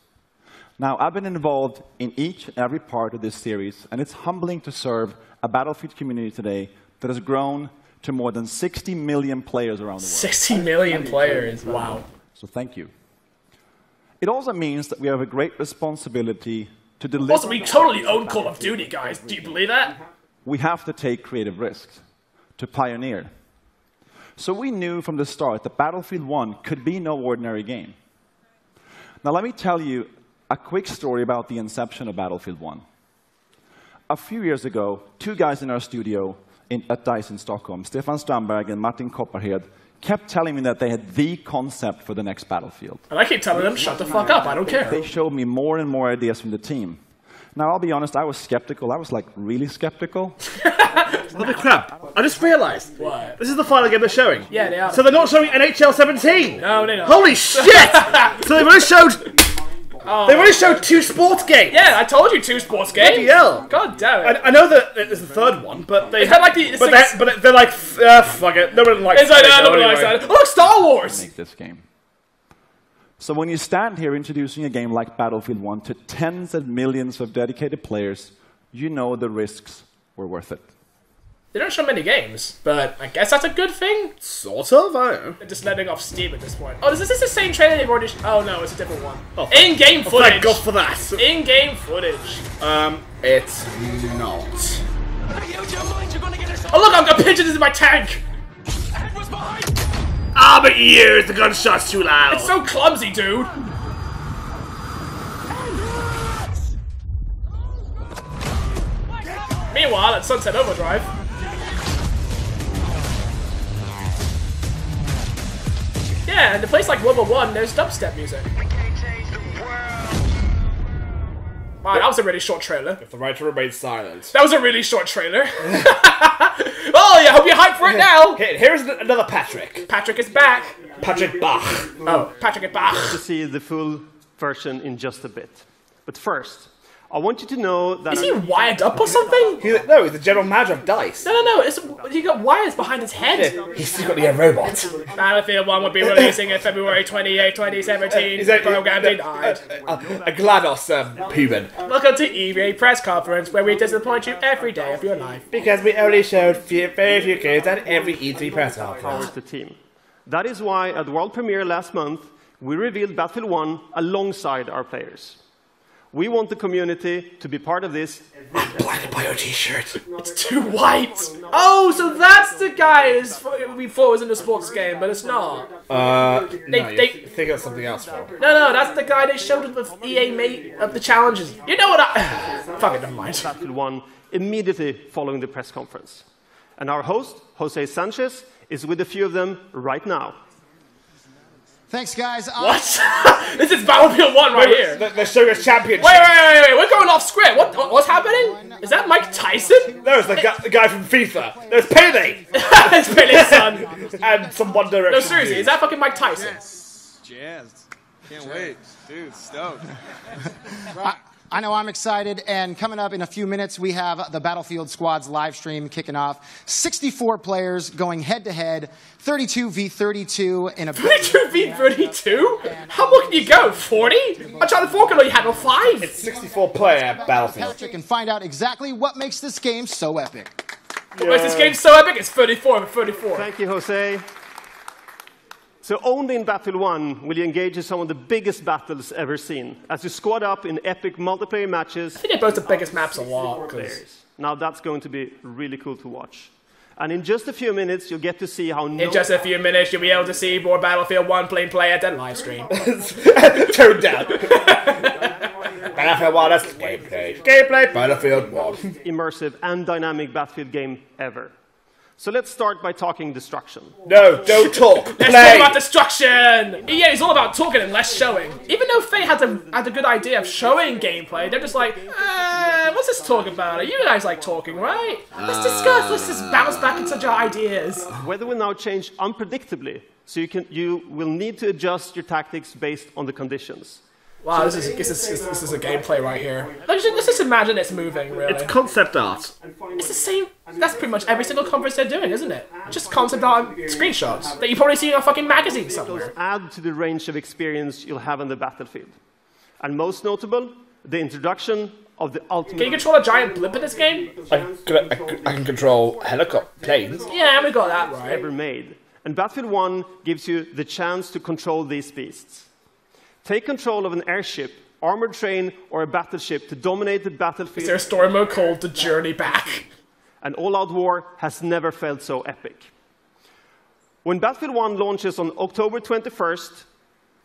Now, I've been involved in each and every part of this series, and it's humbling to serve a Battlefield community today that has grown to more than 60 million players around the world. 60 million players, wow. So thank you. It also means that we have a great responsibility to deliver... Also, we totally own Call of Duty, guys. Do you believe that? We have to take creative risks to pioneer. So we knew from the start that Battlefield 1 could be no ordinary game. Now let me tell you a quick story about the inception of Battlefield 1. A few years ago, two guys in our studio at DICE in Stockholm, Stefan Strandberg and Martin Kopparhed, kept telling me that they had the concept for the next Battlefield. And I keep telling them, shut the fuck up, I don't care. They showed me more and more ideas from the team. Now, I'll be honest, I was skeptical. I was like, really skeptical? What the crap? I just realized. What? This is the final game they're showing. Yeah, they are. So they're not showing NHL 17. No, they're not. Holy shit! So they've only showed... Oh. They already showed two sports games! Yeah, I told you two sports games! Hell. God damn it. I know that there's a third one, but they... Like the, but they're like, fuck it, no one likes it. It's like, no one likes it. Look, Star Wars! Make this game. So when you stand here introducing a game like Battlefield 1 to tens of millions of dedicated players, you know the risks were worth it. They don't show many games, but I guess that's a good thing? Sort of, I don't know. They're just letting off steam at this point. Oh, is this the same trailer they've already... Oh, no, it's a different one. Oh, in-game footage! Thank God for that! In-game footage! It's not. Oh, look, I've got pigeons in my tank! Ah, but ears! The gunshot's too loud! It's so clumsy, dude! Meanwhile, at Sunset Overdrive... Yeah, and a place like World War I, there's dubstep music. Wow, that was a really short trailer. If the writer remains silent. That was a really short trailer. Oh, yeah, I hope you're hyped for it now. Here's another Patrick. Patrick is back. Patrick Bach. Oh, Patrick Bach. To see the full version in just a bit. But first, I want you to know that... Is he wired up or something? No, he's the general manager of DICE. No, it's, he got wires behind his head. Yeah, he's still got the robot. Battlefield 1 will be releasing in February 28, 2017. A GLaDOS human. Welcome to EA Press Conference, where we disappoint you every day of your life. Because we only showed very few games at every E3 press conference. The team. That is why, at the world premiere last month, we revealed Battlefield 1 alongside our players. We want the community to be part of this. That black bio t-shirt. It's too white. Oh, so that's the guy we thought was in a sports game, but it's not. They think that's something else. No, that's the guy they showed at the EA mate of the challenges. You know what? Fuck it, never mind. Battlefield 1 immediately following the press conference, and our host Jose Sanchez is with a few of them right now. Thanks, guys. What? This is Battlefield 1 right here. The Sugar Championship. Wait. We're going off script. What's happening? Is that Mike Tyson? No, it's the guy from FIFA. There's Pele. It's Pele's son. And some One Direction. No, seriously, is that fucking Mike Tyson? Yes. Jazz. Can't wait. Dude, stoked. Right. I know I'm excited, and coming up in a few minutes, we have the Battlefield Squad's live stream kicking off. 64 players going head-to-head, 32v32 in a... 32v32? How low can you go? 40? I tried the 4-color, you had a 5? It's 64-player Battlefield. Patrick, and find out exactly what makes this game so epic. Yeah. What makes this game so epic? It's 34v34. Thank you, Jose. So only in Battlefield 1 will you engage in some of the biggest battles ever seen, as you squad up in epic multiplayer matches. I think they both the biggest maps a lot. Now that's going to be really cool to watch. And in just a few minutes, you'll get to see how... In just a few minutes, you'll be able to see more Battlefield 1 player than live stream. Tone down. Battlefield 1, that's gameplay. Gameplay, Battlefield 1. Immersive and dynamic Battlefield game ever. So let's start by talking destruction. No, don't talk. Let's talk about destruction. EA is all about talking and less showing. Even though Fe had a good idea of showing gameplay, they're just like, what's this talk about? You guys like talking, right? Let's discuss. Let's just bounce back and such our ideas. Weather will now change unpredictably, so you will need to adjust your tactics based on the conditions. Wow, this is a gameplay right here. Let's just imagine it's moving, really. It's concept art. It's the same. That's pretty much every single conference they're doing, isn't it? Just concept art and screenshots that you probably see in a fucking magazine somewhere. Add to the range of experience you'll have on the battlefield. And most notable, the introduction of the ultimate... Can you control a giant blimp in this game? I can control helicopter planes. Yeah, we got that right. ...ever made. And Battlefield 1 gives you the chance to control these beasts. Take control of an airship, armored train, or a battleship to dominate the battlefield. Is there a story mode called The Journey Back? An all-out war has never felt so epic. When Battlefield 1 launches on October 21st,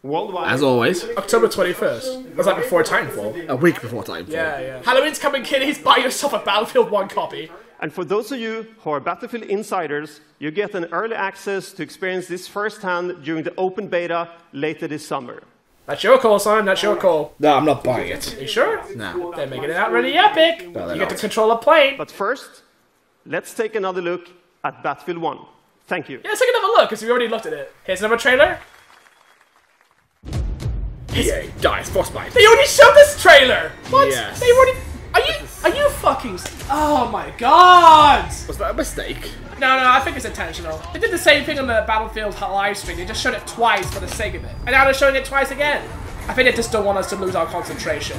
worldwide... As always. October 21st. That's like before Titanfall. A week before Titanfall. Yeah. Halloween's coming, kiddies. Buy yourself a Battlefield 1 copy. And for those of you who are Battlefield insiders, you get an early access to experience this firsthand during the open beta later this summer. That's your call, son. That's your call. No, I'm not buying it. Are you sure? No. They're making it out really epic. No, you get to control a plane. But first, let's take another look at Battlefield 1. Thank you. Yeah, let's take another look, because we already looked at it. Here's another trailer. EA, DICE, Frostbite. They already showed this trailer! What? Yes. They already... Are you fucking... Oh my god! Was that a mistake? No, I think it's intentional. They did the same thing on the Battlefield live stream. They just showed it twice for the sake of it. And now they're showing it twice again. I think they just don't want us to lose our concentration.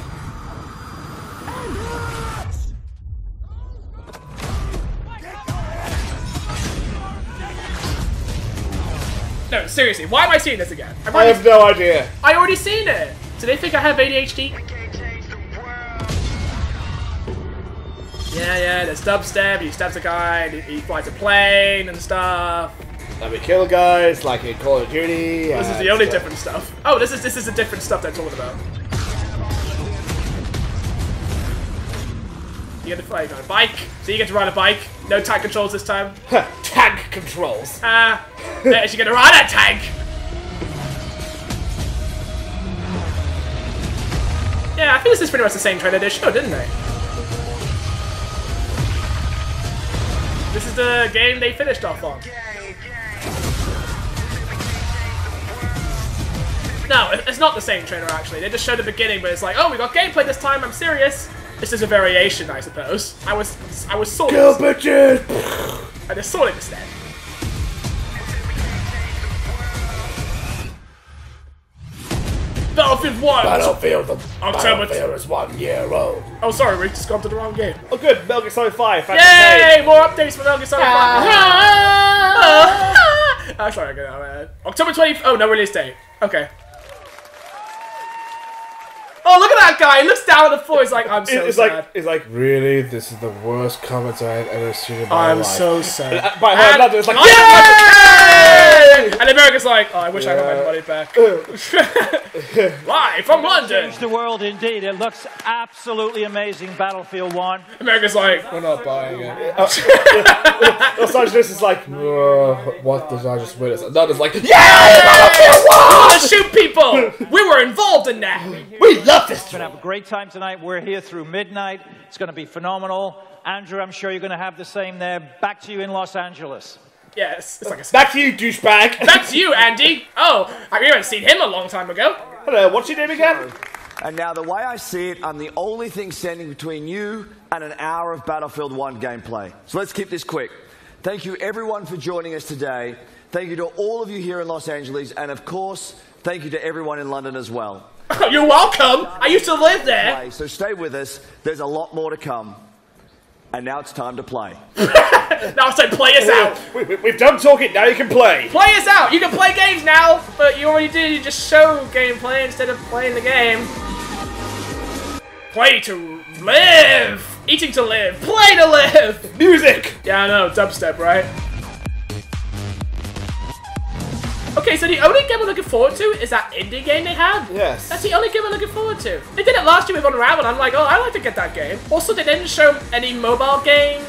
No, seriously, why am I seeing this again? I have no idea. I already seen it. Do they think I have ADHD? We can't change the world. Yeah, there's dubstep. He stabs a guy. And he flies a plane and stuff. And we kill guys like in Call of Duty. This is the only different stuff. Oh, this is the different stuff they're talking about. You get to fly on a bike, so you get to ride a bike. No tank controls this time. Tank controls. Is she gonna ride a tank? Yeah, I think this is pretty much the same trailer they showed, didn't they? This is the game they finished off on. No, it's not the same trailer actually. They just showed the beginning, but it's like, oh, we got gameplay this time. I'm serious. This is a variation, I suppose. I was sorting. Kill bitches! I just saw it instead. Battlefield 1! Battlefield is 1 year old. Oh, sorry, we just gone to the wrong game. Oh, good, Metal Gear Solid 5. Yay! More updates for Metal Gear Solid 5. I'm sorry, I got out of my October 20th. Oh, no release date. Okay. Oh, look at that guy! He looks down on the floor. He's like, I'm so sad. It's like, really? This is the worst comments I have ever seen in my life. I'm so sad. By her, and it's like, yay! And America's like, oh, I wish I got my money back. Live from London. Changed the world indeed. It looks absolutely amazing. Battlefield 1. America's like, we're not buying it. Los Angeles is like, what did I just witness? And London's like, yeah, Battlefield 1! We want to shoot people. We were involved in that. We love this. We're going to have a great time tonight. We're here through midnight. It's going to be phenomenal. Andrew, I'm sure you're going to have the same there. Back to you in Los Angeles. Yes, it's like a... Back to you, douchebag. Back to you, Andy. Oh, we haven't seen him a long time ago. Hello, what's your name again? And now, the way I see it, I'm the only thing standing between you and an hour of Battlefield 1 gameplay. So let's keep this quick. Thank you, everyone, for joining us today. Thank you to all of you here in Los Angeles. And, of course, thank you to everyone in London as well. You're welcome. I used to live there. So stay with us. There's a lot more to come. And now it's time to play. Now I say play us out. We've done talking. Now you can play. Play us out. You can play games now, but you already did. You just show gameplay instead of playing the game. Play to live. Eating to live. Play to live. Music. Yeah, I know. Dubstep, right? Okay, so the only game I'm looking forward to is that indie game they have? Yes. That's the only game I'm looking forward to. They did it last year with Unravel, and I'm like, oh, I'd like to get that game. Also, they didn't show any mobile games.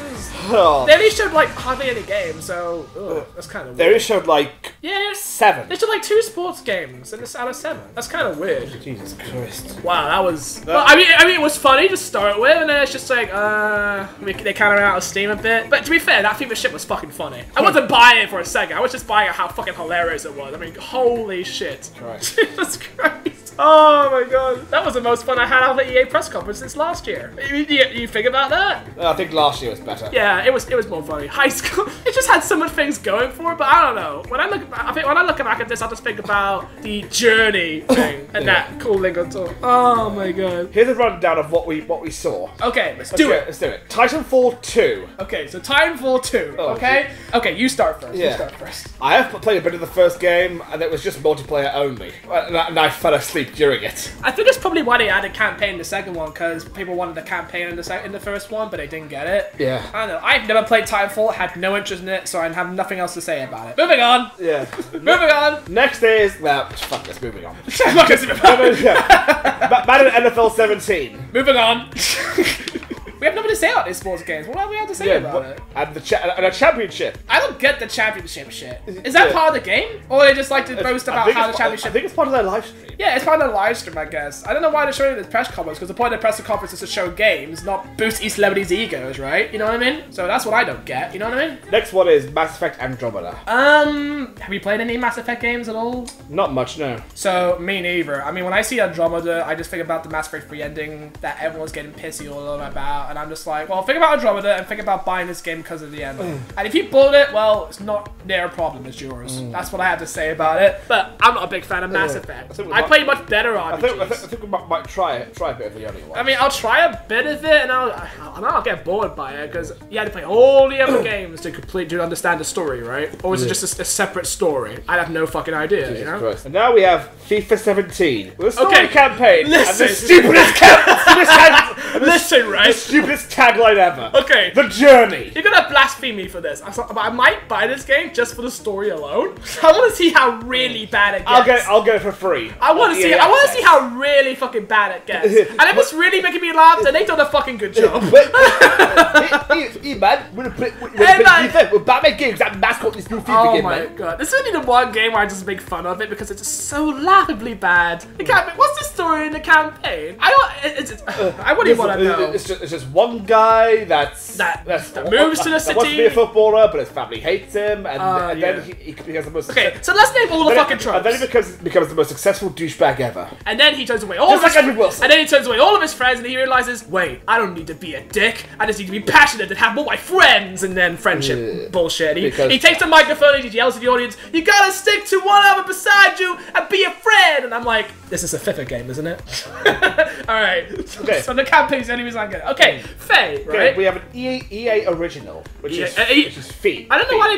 Oh. They only showed, like, hardly any games, so... Ugh, that's kind of weird. They only showed, like... Yeah, they seven. They showed, like, 2 sports games, and it's out of 7. That's kind of weird. Jesus Christ. Wow, that was... Well, I mean, it was funny to start with, and then it's just like, They kind of ran out of steam a bit. But to be fair, that FIFA shit was fucking funny. I wasn't buying it for a second. I was just buying it how fucking hilarious it was. I mean, holy shit. Christ. Jesus Christ. Oh, my God. That was the most fun I had out of the EA press conference since last year. You think about that? I think last year was better. Yeah. It was more funny. High school, it just had so much things going for it, but I don't know. When I look back at this, I just think about the journey thing and that cool lingo talk. Oh my God. Here's a rundown of what we saw. Okay, let's do it. Titanfall 2. Okay, so Titanfall 2. Oh, okay. Geez. Okay, you start first. Yeah. You start first. I have played a bit of the first game, and it was just multiplayer only, and I fell asleep during it. I think that's probably why they added campaign in the second one, because people wanted the campaign in the first one, but they didn't get it. Yeah. I don't know. I've never played Titanfall, had no interest in it, so I have nothing else to say about it. Moving on! Yeah. Moving on! Next is... Well, fuck this, moving on. Madden NFL 17. Moving on. We have nothing to say about these sports games. What do we have to say about it? And a championship. I don't get the championship shit. Is that part of the game? Or they just like to boast about how the championship... I think it's part of their live stream. Yeah, it's part of their live stream, I guess. I don't know why they're showing it in the press conference, because the point of the press conference is to show games, not boost each celebrities' egos, right? You know what I mean? So that's what I don't get. You know what I mean? Next one is Mass Effect Andromeda. Have you played any Mass Effect games at all? Not much, no. So, me neither. I mean, when I see Andromeda, I just think about the Mass Effect 3 ending that everyone's getting pissy all about. and I'm just like, well, think about Andromeda and think about buying this game because of the end. And if you bought it, well, it's not near a problem as yours. That's what I have to say about it. But I'm not a big fan of Mass Effect. I play much better RPGs. I think we might try a bit of the only one. I mean, I'll try a bit of it, and I'll get bored by it because you had to play all the other games to complete to understand the story, right? Or is it just a separate story? I have no fucking idea. Jesus, you know. Christ. And now we have FIFA 17. We'll start the campaign. Listen, stupidest campaign. Listen, right? The stupidest tagline ever. Okay. The journey. You're gonna blaspheme me for this. I might buy this game just for the story alone. I want to see how really bad it gets. I'll go for free. I want to see. I want to see how really fucking bad it gets. And if it's really making me laugh, then they've done a fucking good job. Hey man, we're Batman games. That mascot is new FIFA game. Oh my god, this is gonna be the one game where I just make fun of it because it's just so laughably bad. The campaign. What's the story in the campaign? I wouldn't even want to know. It's just one guy that moves to the city. Wants to be a footballer, but his family hates him, and then he becomes the most. Okay, so let's name all the fucking tropes. And then he becomes the most successful douchebag ever. And then he turns away all just of like his Andrew Wilson. And then he turns away all of his friends, and he realizes, wait, I don't need to be a dick. I just need to be passionate and have all my friends. And then friendship bullshit. He takes the microphone and he yells at the audience, "You gotta stick to one other beside you and be a friend." And I'm like, this is a FIFA game, isn't it? Alright. Okay. So the campaign's the only reason I'm getting it. Okay, Fe, right? Okay, we have an EA original, which is Fe. I don't know why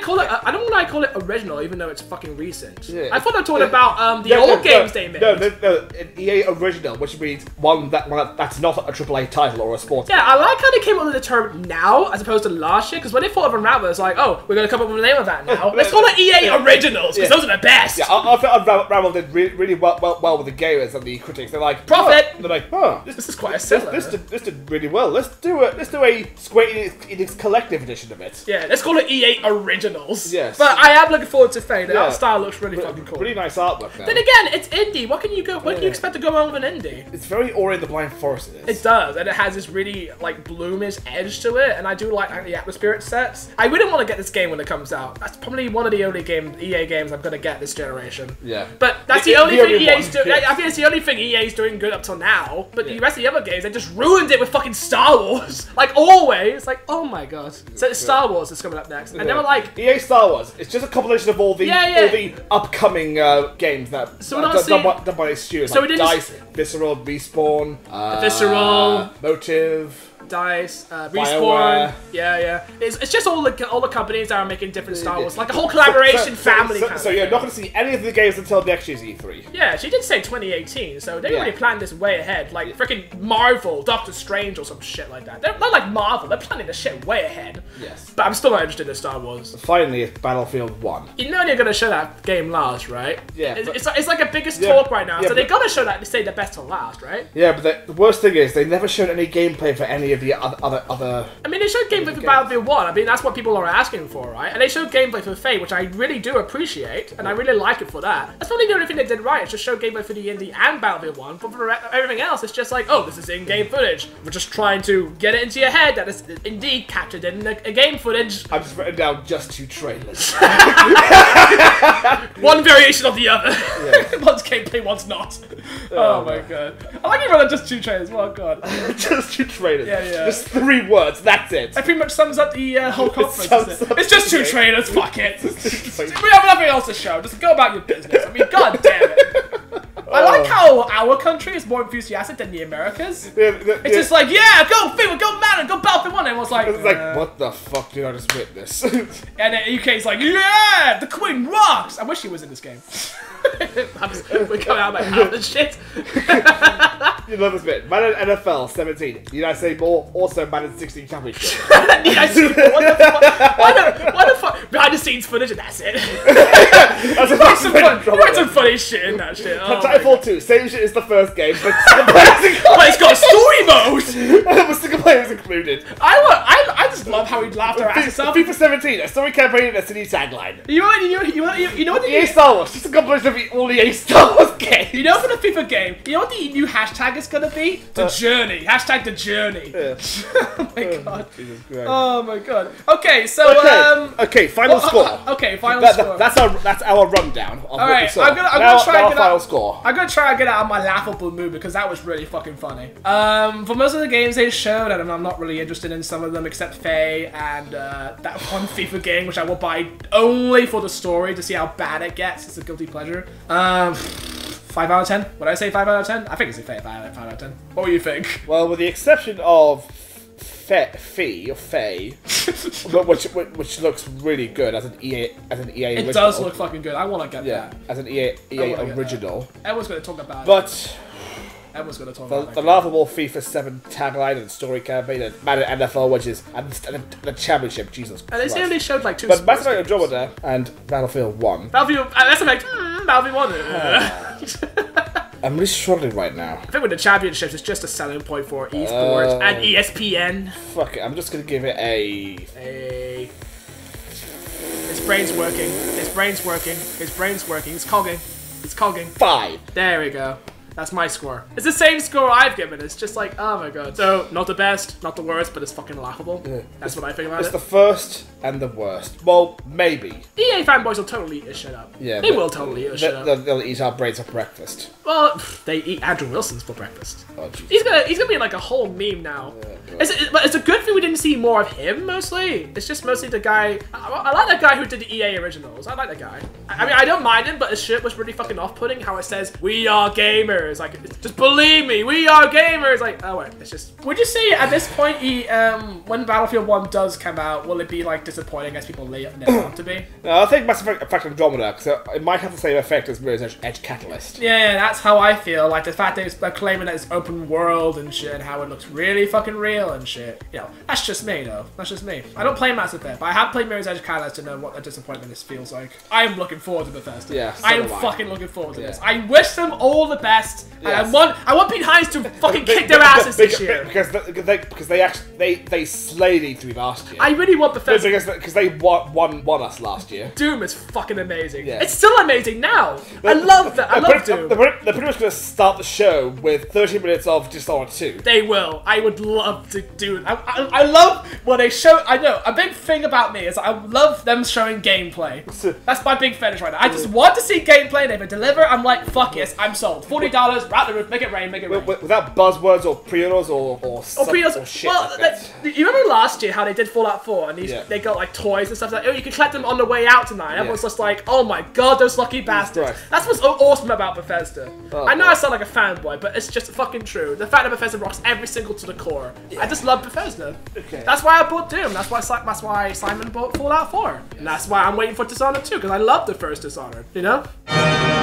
they call it original, even though it's fucking recent. Yeah. I thought they were talking about the old games they made. No, an EA original, which means one that's not a AAA title or a sports game. I like how they came up with the term now as opposed to last year, because when they thought of Unravel, it's like, oh, we're gonna come up with a name of that now. Let's call it EA Originals, because those are the best. Yeah, I thought Unravel did really well with the gamers and the critics. They're like, profit! Oh. They're like, oh, this is quite a seller. This did really well. Let's do a Square Enix collective edition of it. Yeah, let's call it EA Originals. Yes. But I am looking forward to Fate. That style looks really fucking cool. Pretty nice artwork though. Then again, it's indie. What can you go what can you expect to go on with an indie? It's very Ori in the Blind Forest. It does, and it has this really like bloomish edge to it, and I do like the atmosphere it sets. I wouldn't want to get this game when it comes out. That's probably one of the only EA games I'm gonna get this generation. Yeah. But that's the only thing EA's doing. I think it's the only thing EA's doing good up till now. But the rest of the other games, they just ruined it with fucking Star Wars. Like always. Like, oh my god. So it's Star Wars that's coming up next. And they were like, EA Star Wars. It's just a compilation of all the upcoming games that done by studios. So like DICE, Visceral, Respawn, Motive. DICE, Respawn, yeah. It's just all the companies that are making different Star Wars, like a whole collaboration family. So you're not going to see any of the games until next year's E3. Yeah, she did say 2018, so they already planned this way ahead, like freaking Marvel, Doctor Strange, or some shit like that. They're not like Marvel, they're planning this shit way ahead. Yes. But I'm still not interested in Star Wars. Finally, it's Battlefield 1. You know they're going to show that game last, right? Yeah. It's like a biggest talk right now, so they're going to show that, they say the best to last, right? Yeah, but the worst thing is, they never showed any gameplay for any of the other. I mean, they showed gameplay for Battlefield 1. I mean, that's what people are asking for, right? And they showed gameplay for Fate, which I really do appreciate, and I really like it for that. That's probably the only thing they did right. It's just show gameplay for the indie and Battlefield 1. But for everything else, it's just like, oh, this is in-game footage. We're just trying to get it into your head that it's indeed captured in a game footage. I've just written down just 2 trailers. One variation of the other. Yeah. One's gameplay, one's not. Oh my god. I like it rather just 2 trailers. Oh god. Just 2 trailers. Yeah. Just 3 words, that's it. That pretty much sums up the whole conference. It's just 2 trailers, fuck it. We have nothing else to show, just go about your business. I mean, god damn it. I like how our country is more enthusiastic than the Americas. It's just like, yeah, go FIFA, go Madden, go Battlefield 1. Everyone's like, it's like, what the fuck did I just witness? And the UK's like, yeah, the Queen rocks. I wish she was in this game. We're coming out of my house and shit. You love this bit. Madden NFL 17. United States ball, also Madden 16 championship. United States ball, what the fuck? Why the fuck? Behind the scenes footage and that's it. That's some funny shit in that shit. Titanfall 2, same shit as the first game, but it's got story mode! The single player is included. I just love how he laughed our asses off. FIFA 17, a story campaign that's an E tagline. You know what the EA Star Wars, just a compilation of all the EA Star Wars games. You know, for the FIFA game, you know what the new hashtag is gonna be? The Journey. Hashtag The Journey. Yeah. Oh my god. Jesus Christ. Oh my god. Okay, so okay, final score. Okay, final score. That's our rundown of what we saw. I'm gonna try and get out of my laughable mood because that was really fucking funny. For most of the games they showed, and I'm not really interested in some of them except Fe and that one FIFA game which I will buy only for the story to see how bad it gets. It's a guilty pleasure. 5 out of 10? Would I say 5 out of 10? I think it's a fair 5 out of 10. What do you think? Well, with the exception of Fe, which looks really good as an EA original. It does look fucking good. I want to get that. As an EA original. Everyone's going to talk about it. The laughable FIFA 7 tagline and story campaign and Madden NFL, which is and the championship, Jesus Christ. And they only showed like two. But Mass Effect Andromeda and Battlefield 1. Battlefield 1. I'm really struggling right now. I think with the championships, it's just a selling point for esports and ESPN. Fuck it, I'm just gonna give it a. His brain's working. It's cogging. 5. There we go. That's my score. It's the same score I've given. It's just like, oh my god. So, not the best, not the worst, but it's fucking laughable. Yeah. That's what I think about it. It's the first and the worst. Well, maybe. EA fanboys will totally eat this shit up. Yeah, they will totally eat this shit up. They'll eat our brains for breakfast. Well, they eat Andrew Wilson's for breakfast. Oh, he's gonna be like a whole meme now. Yeah, but it's a good thing we didn't see more of him, mostly. It's just mostly the guy. I like that guy who did the EA originals. I like that guy. I mean, I don't mind him, but his shit was really fucking off-putting. How it says, we are gamers. Like, just believe me, we are gamers. Like, oh wait, it's just. Would you say at this point, when Battlefield 1 does come out, will it be like disappointing as people lay it up to be? No, I think Mass Effect Andromeda, because it might have the same effect as Mirror's Edge Catalyst. Yeah, that's how I feel. Like the fact that they're claiming that it's open world and shit, and how it looks really fucking real and shit. You know, that's just me though. That's just me. I don't play Mass Effect, but I have played Mirror's Edge Catalyst to know what a disappointment this feels like. I am looking forward to Bethesda. Yeah, so I am fucking looking forward to this. I wish them all the best. And yes. I want Pete Hines to fucking kick their asses this year. Because they slayed E3 last year. I really want Bethesda. Because they won us last year. Doom is fucking amazing. Yeah. It's still amazing now. I love that. I love Doom. They're pretty much going to start the show with 30 minutes of Dishonored 2. They will. I would love to do it. I love when they show. I know. A big thing about me is I love them showing gameplay. That's my big fetish right now. I just want to see gameplay. They deliver. I'm like, fuck yes, I'm sold. $40, right the roof, make it rain, make it rain. Without buzzwords or pre-orders or shit. Well, you remember last year how they did Fallout 4 and they got like toys and stuff like, oh, you can collect them on the way out tonight. And everyone's just like, oh my god, those lucky bastards. Christ. That's what's awesome about Bethesda. Oh, I know I sound like a fanboy, but it's just fucking true. The fact that Bethesda rocks every single to the core. Yeah. I just love Bethesda. Okay. That's why I bought Doom. That's why Simon bought Fallout 4. Yes. And that's why I'm waiting for Dishonored 2, because I love the first Dishonored, you know?